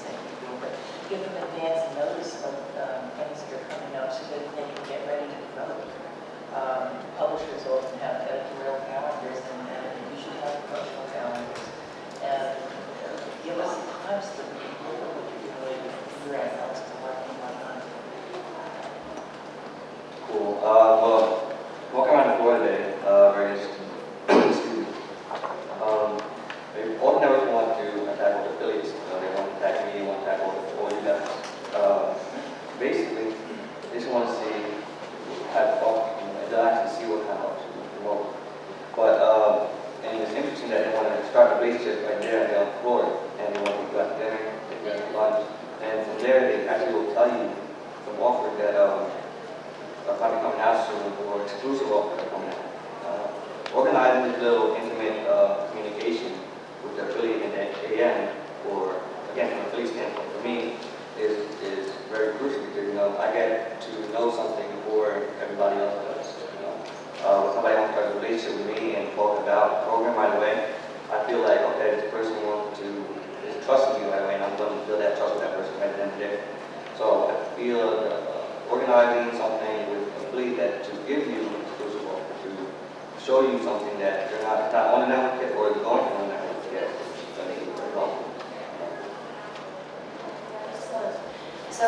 list of things that are coming up so that they can get ready to promote. Publishers often have editorial calendars and you should have promotional calendars. And give us the times to look at what you're doing to figure out how it's working on. Cool. Well, welcome on the floor today. Very interesting. All the networks want to attack all the affiliates. They want to attack me, they want to attack all the networks. Basically, they just want to see, have fun, and they'll actually see what kind of options they promote. But, and it's interesting that they want to start a relationship right there and they're on the floor, and they want to go out to dinner, they go out to lunch, and from there they actually will tell you some offers that are probably coming out soon, or exclusive offers that are coming out. Organizing this little intimate communication with the affiliate and the AM, or again from an affiliate standpoint for me, is very crucial because you know I get to know something before everybody else does. You know, when somebody wants to start a relationship with me and talk about the program right away, I feel like okay, this person wants to trust me right away, and I'm going to build that trust with that person right then and there. So I feel organizing something with an affiliate that to give you. Show you something that you're not on the network yet, or you're going on the network yet. Excellent. So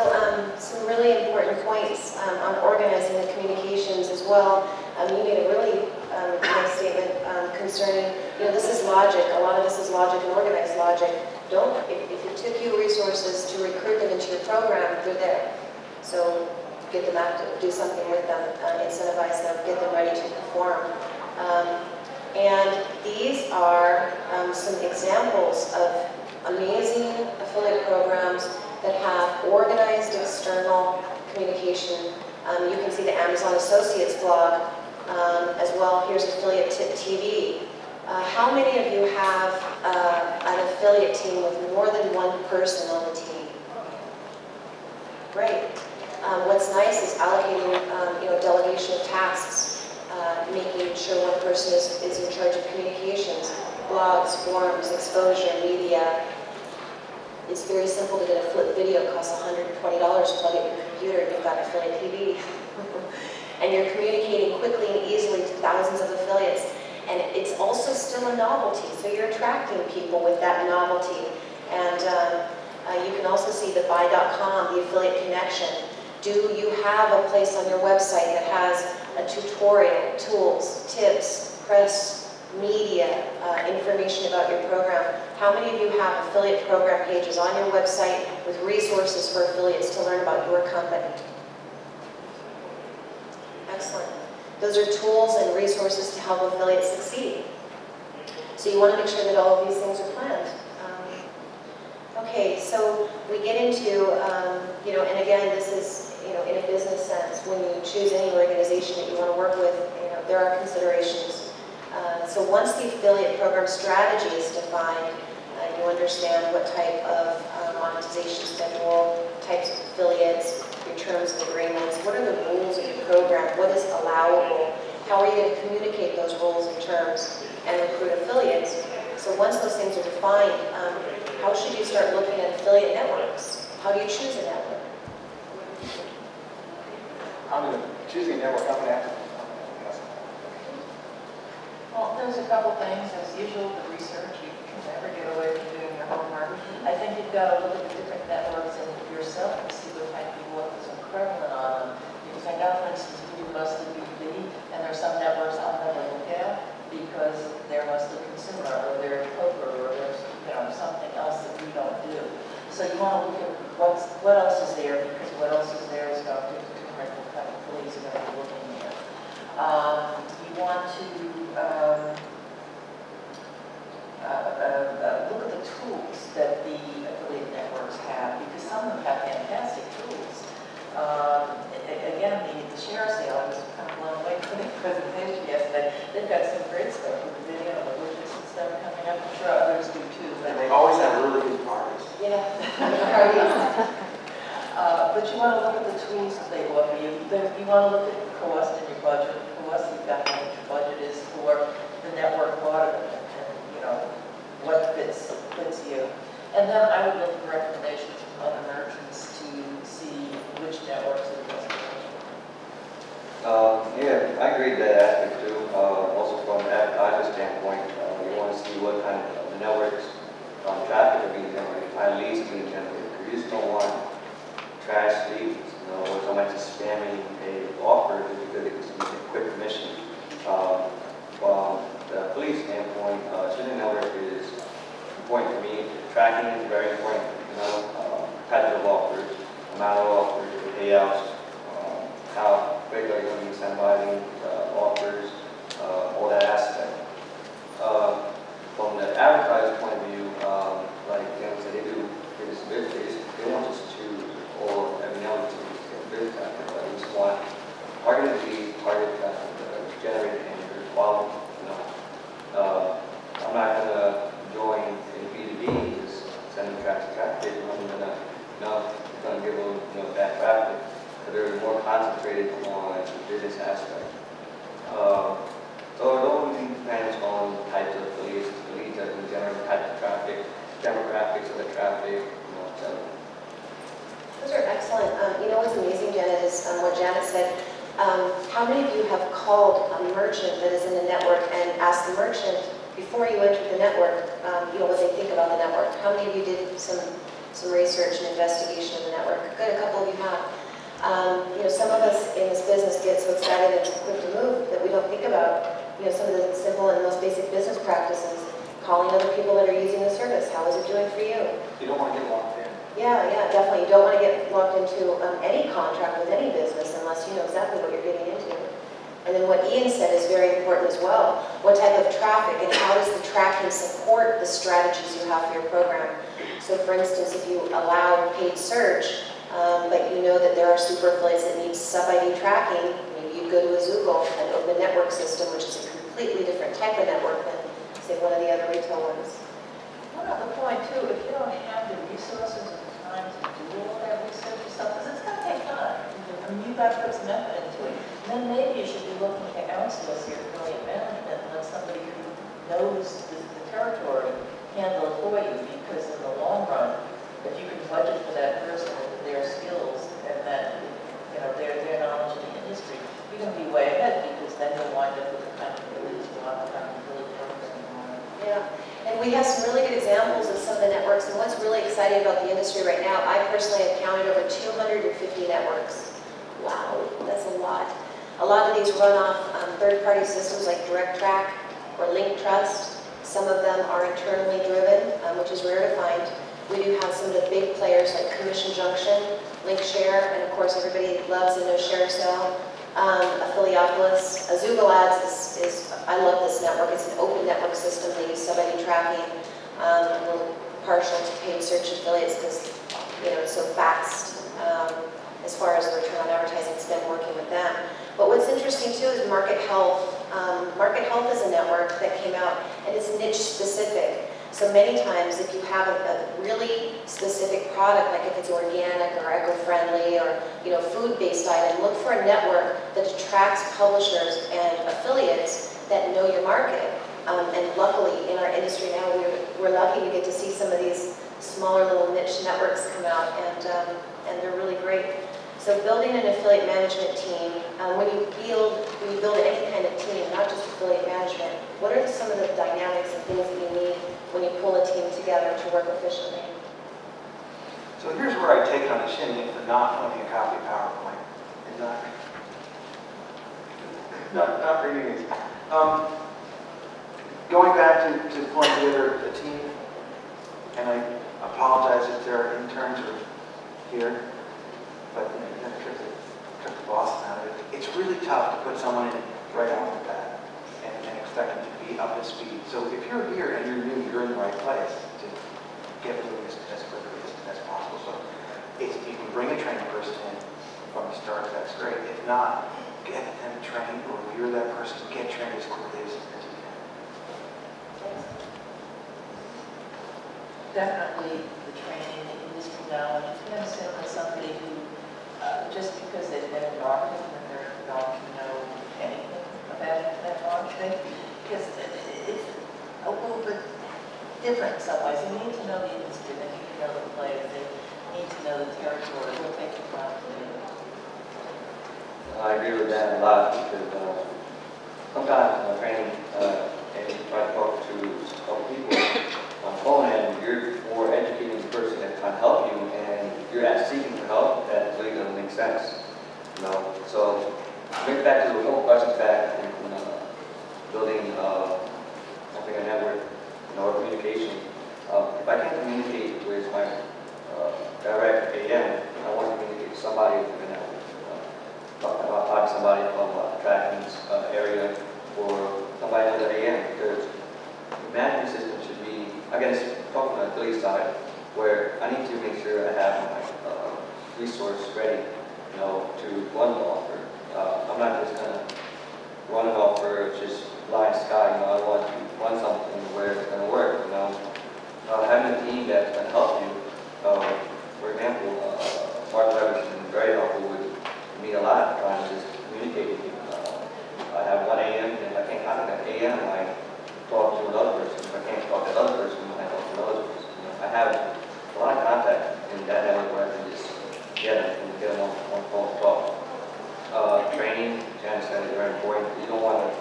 some really important points on organizing the communications as well. You made a really nice statement concerning, you know, this is logic. A lot of this is logic and organized logic. Don't, if it took you resources to recruit them into your program, they're there. So get them active, do something with them, incentivize them, get them ready to perform. And these are some examples of amazing affiliate programs that have organized external communication. You can see the Amazon Associates blog as well. Here's Affiliate TV. How many of you have an affiliate team with more than one person on the team? Great. What's nice is allocating, you know, delegation of tasks. Making sure one person is in charge of communications, blogs, forums, exposure, media. It's very simple to get a flip video, costs $120, plug in your computer, and you've got affiliate TV. And you're communicating quickly and easily to thousands of affiliates. And it's also still a novelty, so you're attracting people with that novelty. And you can also see the buy.com, the affiliate connection. Do you have a place on your website that has a tutorial, tools, tips, press, media, information about your program? How many of you have affiliate program pages on your website with resources for affiliates to learn about your company? Excellent. Those are tools and resources to help affiliates succeed. So you want to make sure that all of these things are planned. Okay, so we get into, you know, and again, this is, you know, in a business sense, when you choose any organization that you want to work with, you know, there are considerations. So once the affiliate program strategy is defined, you understand what type of monetization schedule, types of affiliates, your terms of agreements, what are the rules of your program, what is allowable, how are you going to communicate those rules and terms, and recruit affiliates. So once those things are defined, how should you start looking at affiliate networks? How do you choose a network? I'm going to choose a network. I'm going to have to. Well, there's a couple things. As usual, the research, you can never get away from doing your homework. I think you've got to look at the different networks and yourself and see what type of people is prevalent on them. Because I know, for instance, we do mostly B2B, and there's some networks I'll never look at because they're mostly consumer or they're poker or there's, you know, something else that we don't do. So you want to look at what else is there, because what else is there is going to are going to be looking at. You want to look at the tools that the affiliate networks have, because some of them have fantastic tools. Again, the share sale, I was kind of blown away from the presentation yesterday. They've got some great stuff with the video and the widgets and stuff coming up. I'm sure others do too. But they always have really good parties. Yeah, parties. But you want to look at the tools that they offer you. You want to look at the cost in your budget. The cost you've got, how much your budget is for the network audit, and you know what fits you. And then I would look for recommendations from other merchants to see see which networks are the best networks. Yeah, I agree with that aspect too. Also from an advertiser standpoint, you want to see what kind of the networks traffic are being generated, how leads are being generated. You just don't want trash leads, you know, or somebody just spamming an offer just because it can be a quick commission. From the police standpoint, shooting network is important to me. Tracking is very important, you know, type of offers, amount of offers, payouts, how quick are you going to be summarizing offers, all that aspect. From the advertiser's point of view, like Jim said, they want us to, or every now and then, business traffic, but we just want targeted leads, targeted traffic generated and quality. You know, I'm not going to join in B2B and just send them traffic. I'm going to, you know, give them, you know, that traffic. So they're more concentrated on the business aspect. So it only depends on the types of leads, the leads that can generate the type of traffic, demographics of the traffic, you know, etc. Those are excellent. You know what's amazing, Janet, is what Janet said. How many of you have called a merchant that is in the network and asked the merchant before you entered the network, you know, what they think about the network? How many of you did some research and investigation of the network? Good, a couple of you have. You know, some of us in this business get so excited and quick to move that we don't think about, you know, some of the simple and most basic business practices. Calling other people that are using the service. How is it doing for you? You don't want to get locked in. Yeah, yeah, definitely. You don't want to get locked into any contract with any business unless you know exactly what you're getting into. And then what Ian said is very important as well. What type of traffic and how does the tracking support the strategies you have for your program? So for instance, if you allow paid search, but you know that there are super affiliates that need sub-ID tracking, maybe you go to a Google, an open network system, which is a completely different type of network than say one of the other retail ones. One other point too, if you don't have the resources or the time to do all that research yourself, because it's going to take time. I mean, you've got to put some effort into it. And then maybe you should be looking to outsource your affiliate management and let somebody who knows the territory handle it for you, because in the long run, if you can budget for that person with their skills and that, you know, their knowledge of the industry, you're going to be way ahead, because then you'll wind up with the kind of affiliates you want, the kind of affiliate programs. Yeah, and we have some really good examples of some of the networks, and what's really exciting about the industry right now, I personally have counted over 250 networks. Wow, that's a lot. A lot of these run off third-party systems like DirectTrack or LinkTrust. Some of them are internally driven, which is rare to find. We do have some of the big players like Commission Junction, Linkshare, and of course everybody loves the no-share sale. Affiliopolis, Azuga Labs is, I love this network. It's an open network system. They use sub-ID tracking. I'm a little partial to paid search affiliates because, you know, it's so fast as far as return on advertising spend working with them. But what's interesting too is Market Health. Market Health is a network that came out and it's niche specific. So many times if you have a really specific product, like if it's organic or eco-friendly or, you know, food-based item, look for a network that attracts publishers and affiliates that know your market. And luckily in our industry now, we're lucky to get to see some of these smaller little niche networks come out, and they're really great. So building an affiliate management team, when you build any kind of team, not just affiliate management, what are some of the dynamics and things that you need when you pull a team together to work efficiently? So here's where I take it on the chin for not owning a copy of PowerPoint and not reading it. Going back to the point where the team, and I apologize if there are interns here, but you know, took the Boston out of it. It's really tough to put someone in right off the bat and expect them to be up to speed. So if you're here and you're new, you're in the right place to get moving as quickly as possible. So it's, you can bring a training person in from the start, that's great. If not, get them trained, or if you're that person, get trained as quickly as you can. Definitely the training, the industry knowledge. If you understand that somebody who, just because they've been in marketing and they're not to know anything about that marketing, because it's a little bit different in some ways. You need to know the industry, they need to know the players, they need to know the territory, what they I agree with that a lot because sometimes in training and you try to talk to a couple people on the phone and you're more educating the person that can help you and you're actually seeking for help that really doesn't make sense. You know? So bring back to a couple questions back in building a network or communication. If I can't communicate with my direct AM, I want to communicate to somebody within that. I'll talk to somebody from the attractions area or somebody under AM because the management system should be, I guess, talking on the affiliate side, where I need to make sure I have my resource ready, you know, to run the offer. I'm not just going to run an offer just blind sky. You know, I want to run something where it's going to work. You know, having a team that can help you. For example, Mark Leverage has been very helpful with me a lot trying to just communicate with you. I have one AM, and if I can't contact that AM, I talk to another person. If I can't talk to another person, I talk to another person. You know, I have a lot of contact in that network where I can just get them on phone talk. Training, Janet said, is very important. You don't want to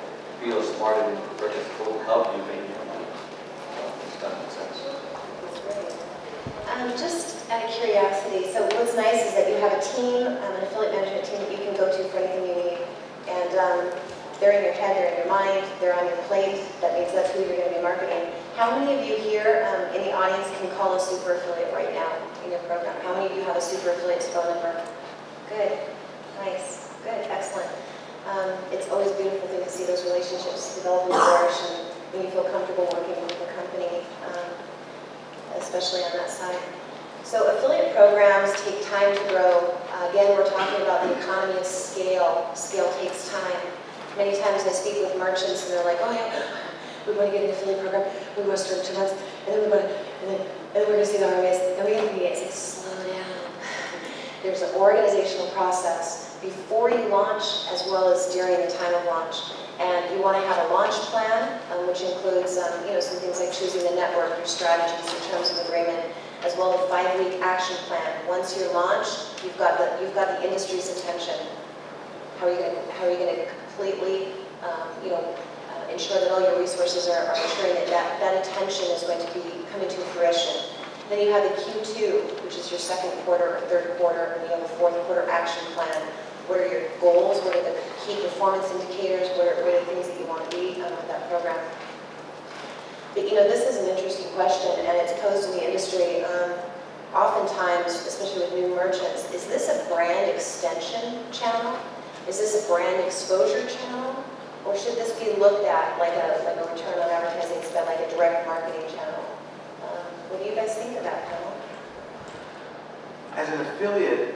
feel smarter than the person who will help you make your money. It's done in a sense. That's great. Just out of curiosity, so what's nice is that you have a team, an affiliate management team that you can go to for anything you need. And they're in your head, they're in your mind, they're on your plate. That means that's who you're going to be marketing. How many of you here in the audience can call a super affiliate right now in your program? How many of you have a super affiliate's phone number? Good. Nice. Good, excellent. It's always a beautiful thing to see those relationships develop and flourish, and when you feel comfortable working with the company, especially on that side. So affiliate programs take time to grow. Again, we're talking about the economy of scale. Scale takes time. Many times I speak with merchants and they're like, oh yeah, we want to get an affiliate program, we want to start 2 months, and then we want to, and then we're going to see the RMAs, and we have the PAs. It's slow down. There's an organizational process before you launch, as well as during the time of launch. And you want to have a launch plan, which includes some things like choosing the network, your strategies, your terms of agreement, as well as a 5-week action plan. Once you're launched, you've got the industry's attention. How are you going to completely ensure that all your resources are ensuring that attention is going to be coming to fruition? Then you have the Q2, which is your second quarter or third quarter, and you have a fourth quarter action plan. What are your goals? What are the key performance indicators? What are the things that you want to be with that program? But this is an interesting question, and it's posed in the industry oftentimes, especially with new merchants. Is this a brand extension channel? Is this a brand exposure channel? Or should this be looked at like a return on advertising spend, like a direct marketing channel? What do you guys think of that panel? As an affiliate,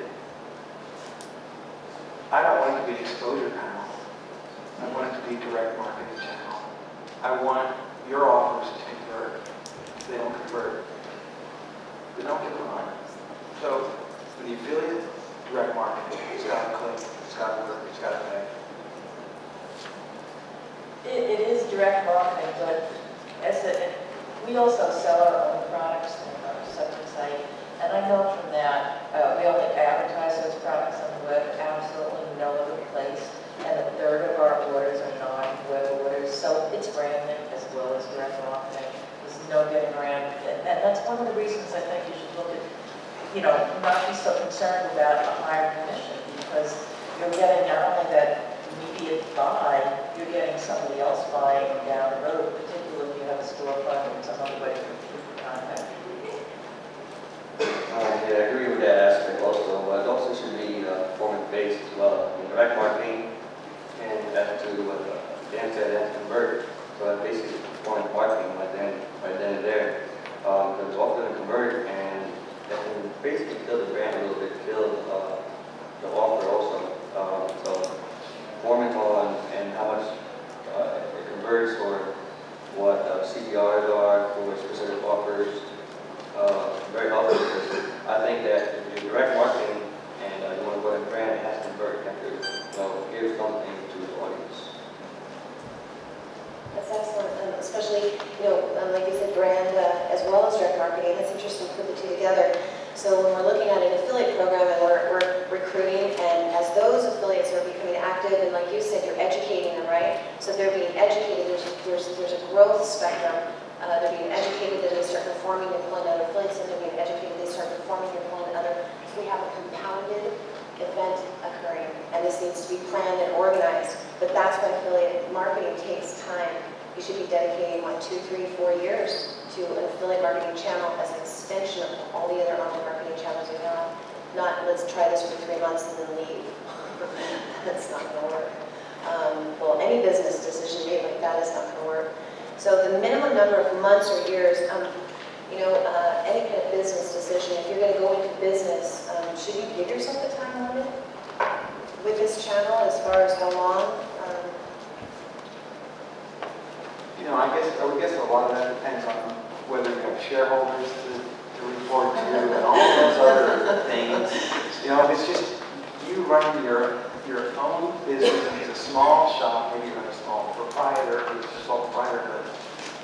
I don't want it to be an exposure panel. I want it to be a direct marketing channel. I want your offers to convert. If they don't convert, they don't get the money. So for the affiliate, direct marketing. It's got to click, it's got to work, it's got to pay. It is direct marketing, but we also sell our own products on our separate site. And I know from that, we only advertise those products on the web, absolutely no other place, and a third of our orders are non-web orders, so it's branding as well as direct marketing. There's no getting around it. And that's one of the reasons I think you should look at, not be so concerned about a higher commission, because you're getting not only that immediate buy, you're getting somebody else buying down the road, particularly if you have a storefront or some other way to contact. Yeah, I agree with that aspect also, but it also should be performance-based as well. I mean, direct marketing, and that's to what Dan said, that's convert. So that's basically performance marketing right then and there. Because it's often a convert, and that can basically kill the brand a little bit, kill the offer also. So performance on and how much it converts, or what CTRs are for specific offers. Very helpful because I think that if you do direct marketing and you want to go to a brand, it has to convert, you have to give something to the audience. That's excellent, especially, like you said, brand as well as direct marketing. That's interesting to put the two together. So when we're looking at an affiliate program and we're right? So they're being educated, there's a growth spectrum. They're being educated that they start performing and pulling other links, and they're being educated they start performing and pulling other. We have a compounded event occurring, and this needs to be planned and organized. But that's why affiliate marketing takes time. You should be dedicating, what, 2, 3, 4 years to an affiliate marketing channel as an extension of all the other online marketing channels we have. Not, let's try this for 3 months and then leave. That's not going to work. Well, any business decision made like that is not going to work. So the minimum number of months or years, any kind of business decision, if you're going to go into business, should you give yourself a time limit with this channel as far as how long? I would guess a lot of that depends on whether you have shareholders to report to and all those other things. It's just you running your own business as a small shop, maybe even a small proprietor, who's a sole proprietor,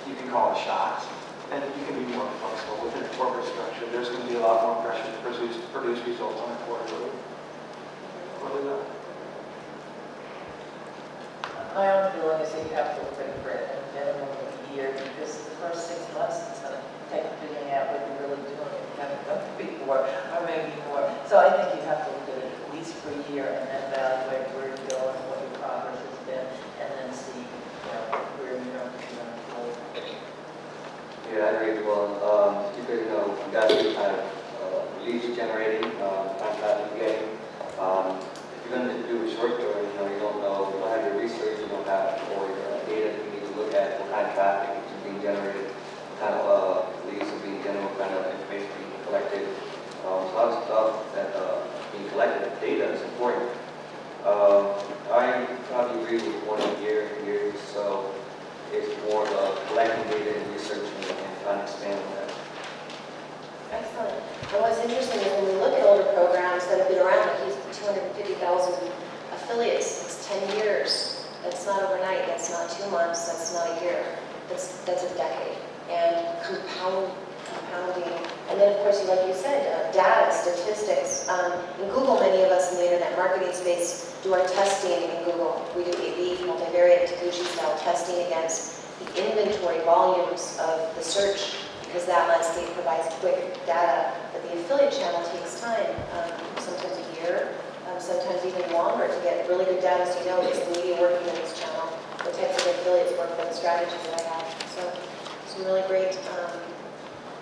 you can call it shots. And you can be more flexible within a corporate structure. There's going to be a lot more pressure to produce results on a quarterly level. My own feeling is that you have to wait for a minimum of a year, because the first 6 months it's going to take figuring out what you're really doing if you haven't done it before, or maybe more. So I think you have to look at it at least for a year and then evaluate where you're going, what your progress has been, and then see where you're going to go. Yeah, I agree as well. You could, you got to do kind of leads generating, contact getting. If you're going to do a short term, you don't know, you don't have your research, you don't have all your data that you need to look at, what kind of traffic is being generated, what kind of leads are being generated, what kind of information is being collected. A lot of stuff that being collected, data is important. I probably agree with 1 year, so it's more of collecting data and researching and trying to expand that. Excellent. And what's interesting is when we look at older programs that have been around, like these 250,000 affiliates, it's 10 years. That's not overnight, that's not 2 months, that's not a year. That's a decade. And compounding. And then, of course, like you said, data, statistics. In Google, many of us in the internet marketing space do our testing in Google. We do A/B, multivariate, Taguchi-style testing against the inventory volumes of the search, because that landscape provides quick data. But the affiliate channel takes time, sometimes a year, sometimes even longer, to get really good data so you know is the media working in this channel, what types of affiliates work, what strategies that I have. So some really great,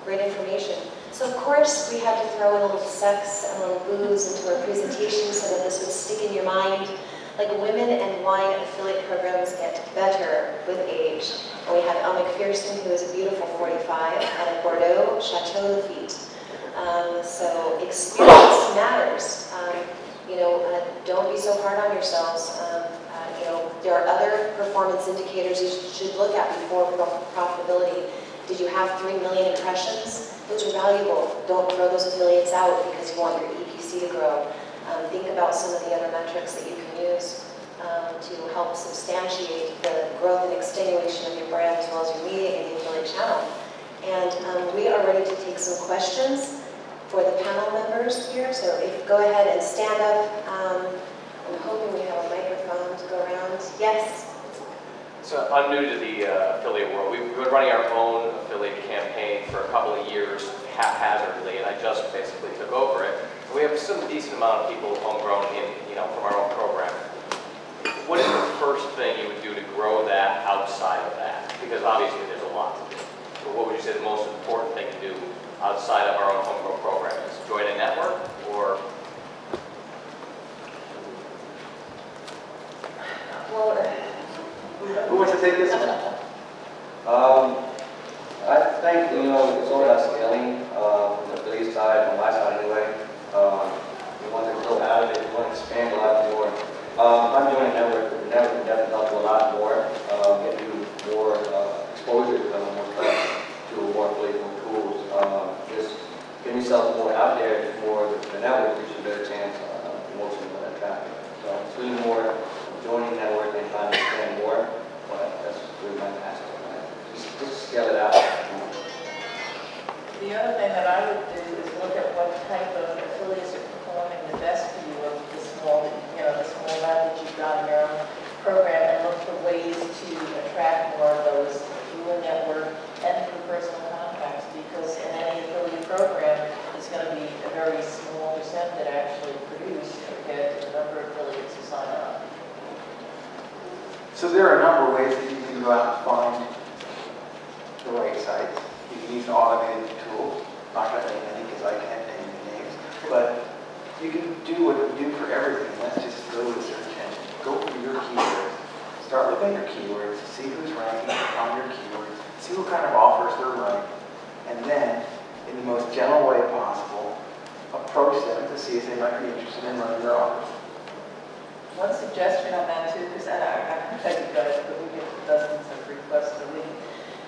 great information. So of course we had to throw in a little sex and a little booze into our presentation so that this would stick in your mind. Like, women and wine affiliate programs get better with age. And we had Elle McPherson, who is a beautiful 45, and a Bordeaux Chateau Lafitte. So experience matters. Don't be so hard on yourselves. There are other performance indicators you should look at before profitability. Did you have 3 million impressions? Those are valuable. Don't throw those affiliates out because you want your EPC to grow. Think about some of the other metrics that you can use to help substantiate the growth and extenuation of your brand as well as your media and the affiliate channel. And we are ready to take some questions for the panel members here. So if go ahead and stand up. I'm hoping we have a microphone to go around. Yes? So I'm new to the affiliate world. We've been running our own affiliate campaign for a couple of years haphazardly, and I just basically took over it. We have some decent amount of people homegrown in, from our own program. What is the first thing you would do to grow that outside of that? Because obviously there's a lot to do. But what would you say the most important thing to do outside of our own homegrown program is? Join a network or? Who wants to take this one? I think, it's all about scaling from the affiliate side, on my side anyway. We want to grow out of it, we want to expand a lot more. I'm doing a network, the network can definitely help a lot more, get you more exposure to more clients, to more playful tools. Just getting yourself more out there, more the network gives you a better chance of promoting that traffic. So it's really more joining the network and trying to expand more, but that's really my task. Just scale it out. The other thing that I would do is look at what type of affiliates are performing the best for you, of the small value that you've got in your own program, and look for ways very small percent that actually produce compared to the number of affiliates who sign up. So there are a number of ways that you can go out and find the right sites. You can use an automated tool. I'm not going to name any because I can't name the names, but you can do what you do for everything. Let's just go to the search engine. Go through your keywords. Start looking at your keywords. See who's ranking on your keywords. See what kind of offers they're running, and then, in the most general way possible, approach them to see if they might be interested in running their offers. One suggestion on that too is that I think you guys, but we get dozens of requests a week.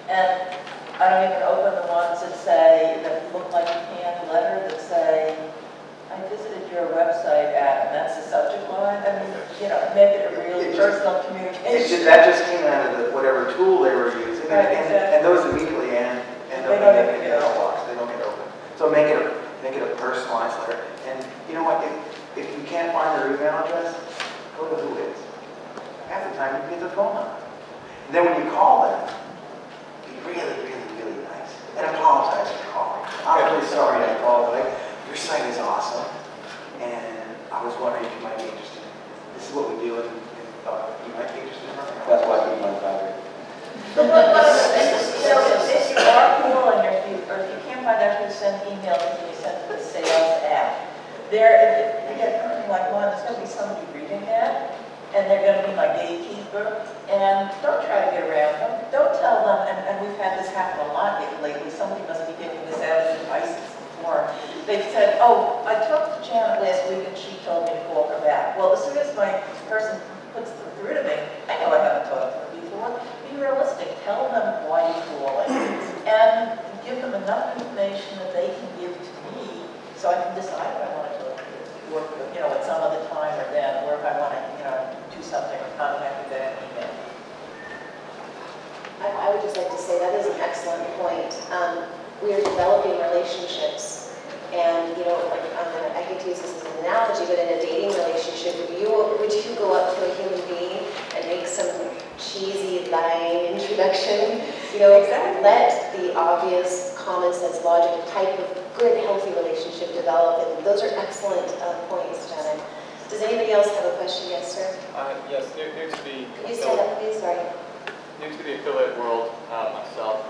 And I don't even open the ones that say, that look like a canned letter that say, I visited your website at, and that's the subject line. I mean, you know, make it a really personal communication. That just came out of the, whatever tool they were using. Right, exactly. And those immediately end up in the mailbox. They don't get open. So make it a personalized letter. And you know what? If you can't find their email address, go to who it is. Half the time you get the phone number. And then when you call them, really, really, really nice. And apologize for calling. I'm really sorry I called, but your site is awesome. And I was wondering if you might be interested. This is what we do, and you might be interested in running. That's why we went about it. So if you are cool, and if you can't find out who sent email, then you send to the sales app. There, if you get something like one, there's going to be somebody reading that, and they're going to be my gatekeeper. And don't try to get around them. Don't tell them, and we've had this happen a lot lately, somebody must be giving this out as advice before. They've said, oh, I talked to Janet last week and she told me to call her back. Well, as soon as my person puts them through to me, I know I haven't talked to her before. Be realistic. Tell them why you're calling. And give them enough information that they can give to me so I can decide what I want to do. Work, you know, at some other time or then, or if I want to, you know, do something or contact with them. I would just like to say that is an excellent point. We are developing relationships, and you know, like I hate to use this as an analogy, but in a dating relationship, would you go up to a human being and make some cheesy lying introduction? You know, exactly. Let the obvious common sense logic type of good healthy relationship develop, and those are excellent points, Janet. Does anybody else have a question? Yes, sir. Yes, new to the. Can you stand up, please? Sorry. New to the affiliate world myself,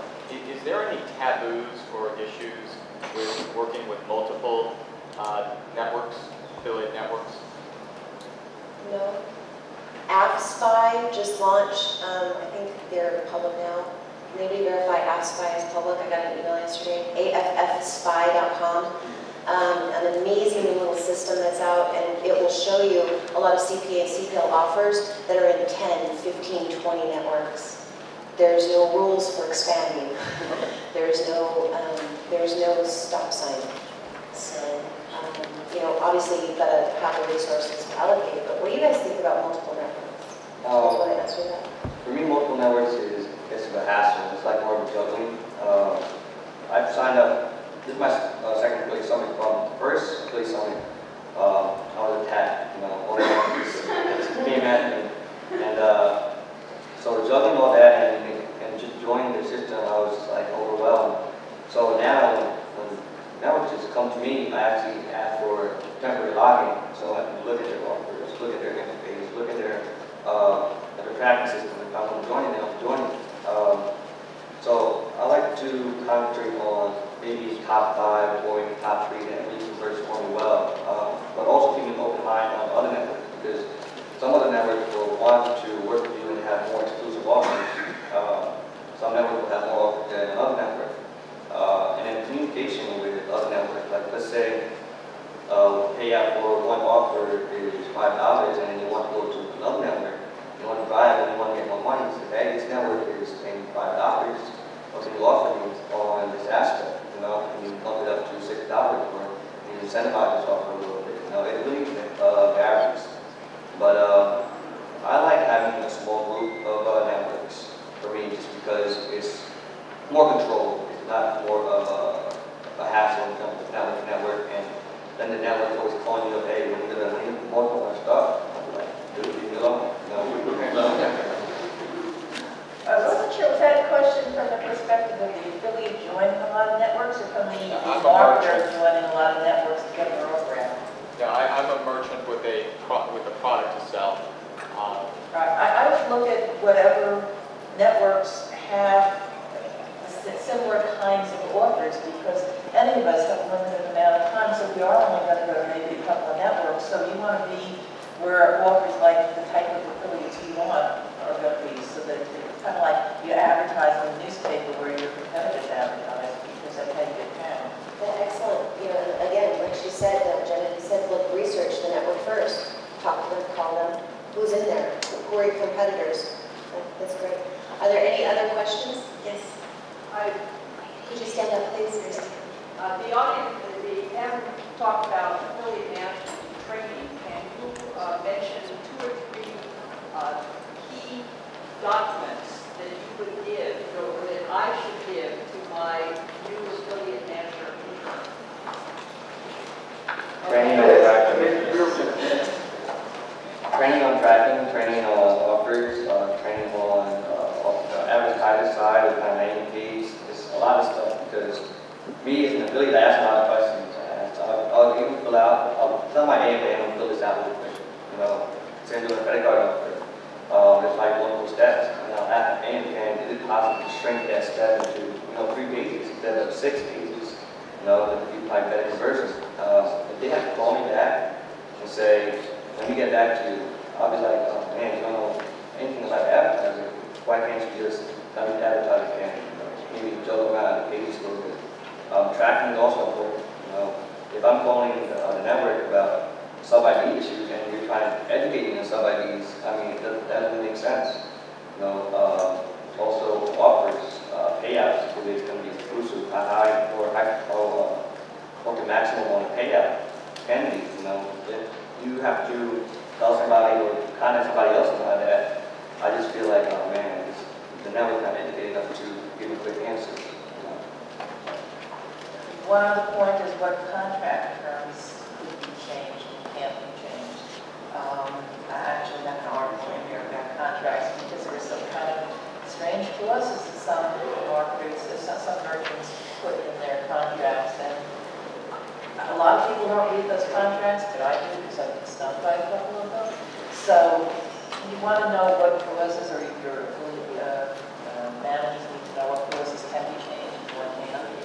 is there any taboos or issues with working with multiple networks, affiliate networks? No. AffSpy just launched, I think they're public now. Maybe verify AffSpy is public. I got an email yesterday, AffSpy.com. An amazing little system that's out, and it will show you a lot of CPA and CPL offers that are in 10, 15, 20 networks. There's no rules for expanding. there's no stop sign. So, you know, obviously you've got to have the resources to allocate, but what do you guys think about multiple networks? What I asked you about. For me, multiple networks is it's a hassle. It's like more of a juggling. I've signed up. This is my second Affiliate Summit from the first Affiliate Summit. I was attacked, you know, all the came at me. And so juggling all that and just joining the system, I was like overwhelmed. So now, when networks just come to me, I actually ask for temporary login so I can look at their offers, look at their interface, look at their tracking system. If I want to join it, I'll join it. So I like to concentrate on maybe top 5 or even top 3 that really converts for me well, but also keeping an open mind on other networks, because some other networks will want to work with you and have more exclusive offers. Some networks will have more offers than another network. And then communication with other networks, like let's say payout for one offer is $5 and you want to go to another network, you want to buy it and you want to get more money, so hey, this network is paying $5, what's the offer on this aspect? And you bump it up to $6 for it, and you incentivize yourself for a little bit. You know, it really varies. But I like having a small group of networks for me, just because it's more control. It's not more of a hassle in terms of network. And then the network always calling you up, hey, we need to leave more of our stuff. I'm like, dude, leave me alone. No, we can't love that. I wasn't sure, was that a question from the perspective of the affiliate joining a lot of networks or from the marketer joining a lot of networks? any of us have a limited amount of time, so we are only going to go to maybe a couple of networks. So you want to be where offers like the type of affiliates you want are going to be, so that it's kind of like you advertise in the newspaper where your competitors advertise, because that's how you get found. Well, excellent. You know, again, like she said, Janet said, look, research the network first. Talk to them, call them. Who's in there? Who are your competitors? That's great. Are there any other questions? Yes. Could you stand up, please? The audience, we haven't talked about affiliate management training, and you mentioned 2 or 3 key documents that you would give, or that I should give to my new affiliate manager. Training on tracking. Training on tracking, training on offers, training on advertiser side with my main fees. It's a lot of stuff, because me as an affiliate, I ask a lot of questions. I'll even fill out, I'll tell my AMA and I'll fill this out really quick. You know, send them a credit card offer. There's like local steps, and I'll ask my AMA, and is it possible to shrink that step into, you know, 3 pages instead of 6 pages? You know, that people like better conversions. If they have to call me back and say, let me get back to you, I'll be like, oh man, you don't know anything about advertising. Why can't you just have an advertising campaign? Maybe juggle around the pages a little bit. Tracking is also important. You know, if I'm calling the network about sub-ID issues and you're trying to educate me on sub-IDs, I mean, that doesn't make sense. You know, also offers, payouts, because it's going to be crucial. Or the maximum on a payout can be. You know, if you have to tell somebody or contact somebody else about that, I just feel like, oh man, the network not educated enough to give a quick answer. Yeah. One other point is what contract terms could be changed and can't be changed. I actually have an article in here about contracts, because there's some kind of strange clauses that some marketers, some merchants put in their contracts, and a lot of people don't read those contracts, but I do, because I've been stumped by a couple of them. So you want to know what clauses, or your managers need to know what clauses can be changed and what can't be.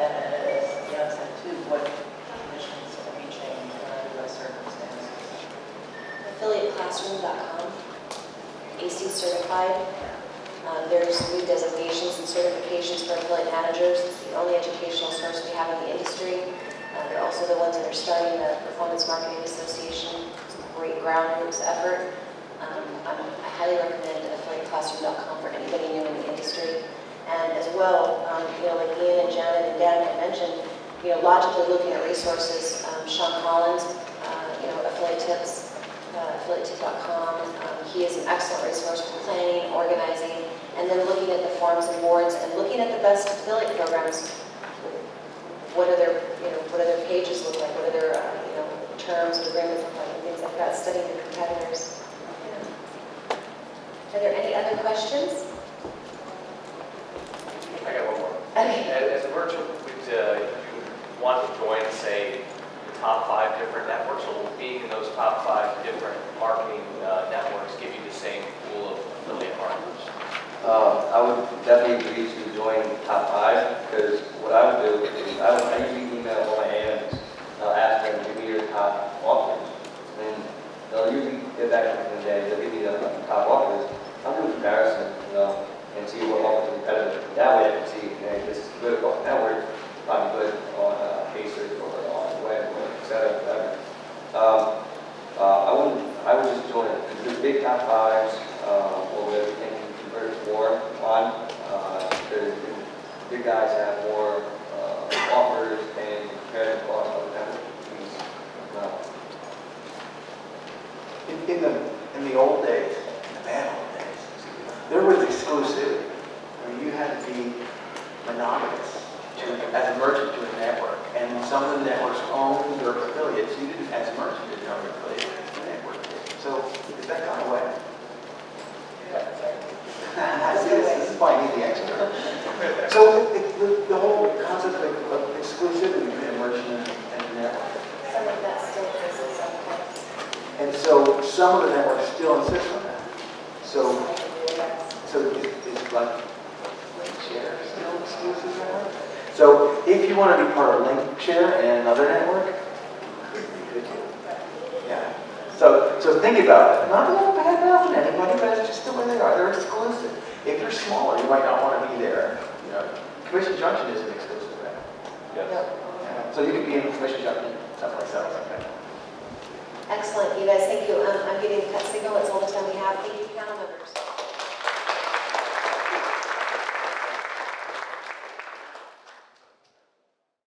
Then, as Ian said too, what conditions can be changed under what circumstances. AffiliateClassroom.com, AC certified. There's new designations and certifications for affiliate managers. It's the only educational source we have in the industry. They're also the ones that are starting the Performance Marketing Association. Great groundworks effort. I highly recommend affiliateclassroom.com for anybody new in the industry. And as well, you know, like Ian and Janet and Dan had mentioned, you know, logically looking at resources. Sean Collins, you know, Affiliate Tips, affiliatetip.com. He is an excellent resource for planning, organizing, and then looking at the forums and boards and looking at the best affiliate programs. What are their, you know, what do their pages look like? What are their, you know, terms and agreements look like? About studying the competitors. Yeah. Are there any other questions? I got one more. Okay. As a merchant, would you want to join, say, the top 5 different networks, or being in those top 5 different marketing networks give you the same pool of affiliate marketers? I would definitely agree to join the top 5, because what I would do is I usually email all my AMs, I'll ask them, give me your top offers. And they'll usually get back to me in the day, they'll give me the top offers. I'll do a comparison, you know, and see what offers are better. That way I can see, hey, this is good off network, probably good on Facebook or on web, etc. I would just join it. The big top 5s will be everything you convert more on, because big guys have more offers and comparative costs on the network. In the old days, in the bad old days, there was exclusivity. I mean, you had to be monogamous as a merchant to a network. And some of the networks owned their affiliates. You didn't, as a merchant, didn't own your affiliates. The network did. So is that gone away? Yeah, exactly. This is why I need the expert. So the whole concept of exclusivity between a merchant and the network. Some of that still exists. And so some of the networks still insist on that. So it's like Linkshare still exclusive network. So If you want to be part of Linkshare and another network, you could do it. Yeah. So think about it. Not a little bad mouth in anybody, but it's just the way they are. They're exclusive. If you're smaller, you might not want to be there. You know, Commission Junction is an exclusive event. Yes. Yep. Yeah. So you could be in Commission Junction, someplace else like that. Excellent, you guys. Thank you. I'm getting a cut signal. That's all the time we have. Thank you, Tom.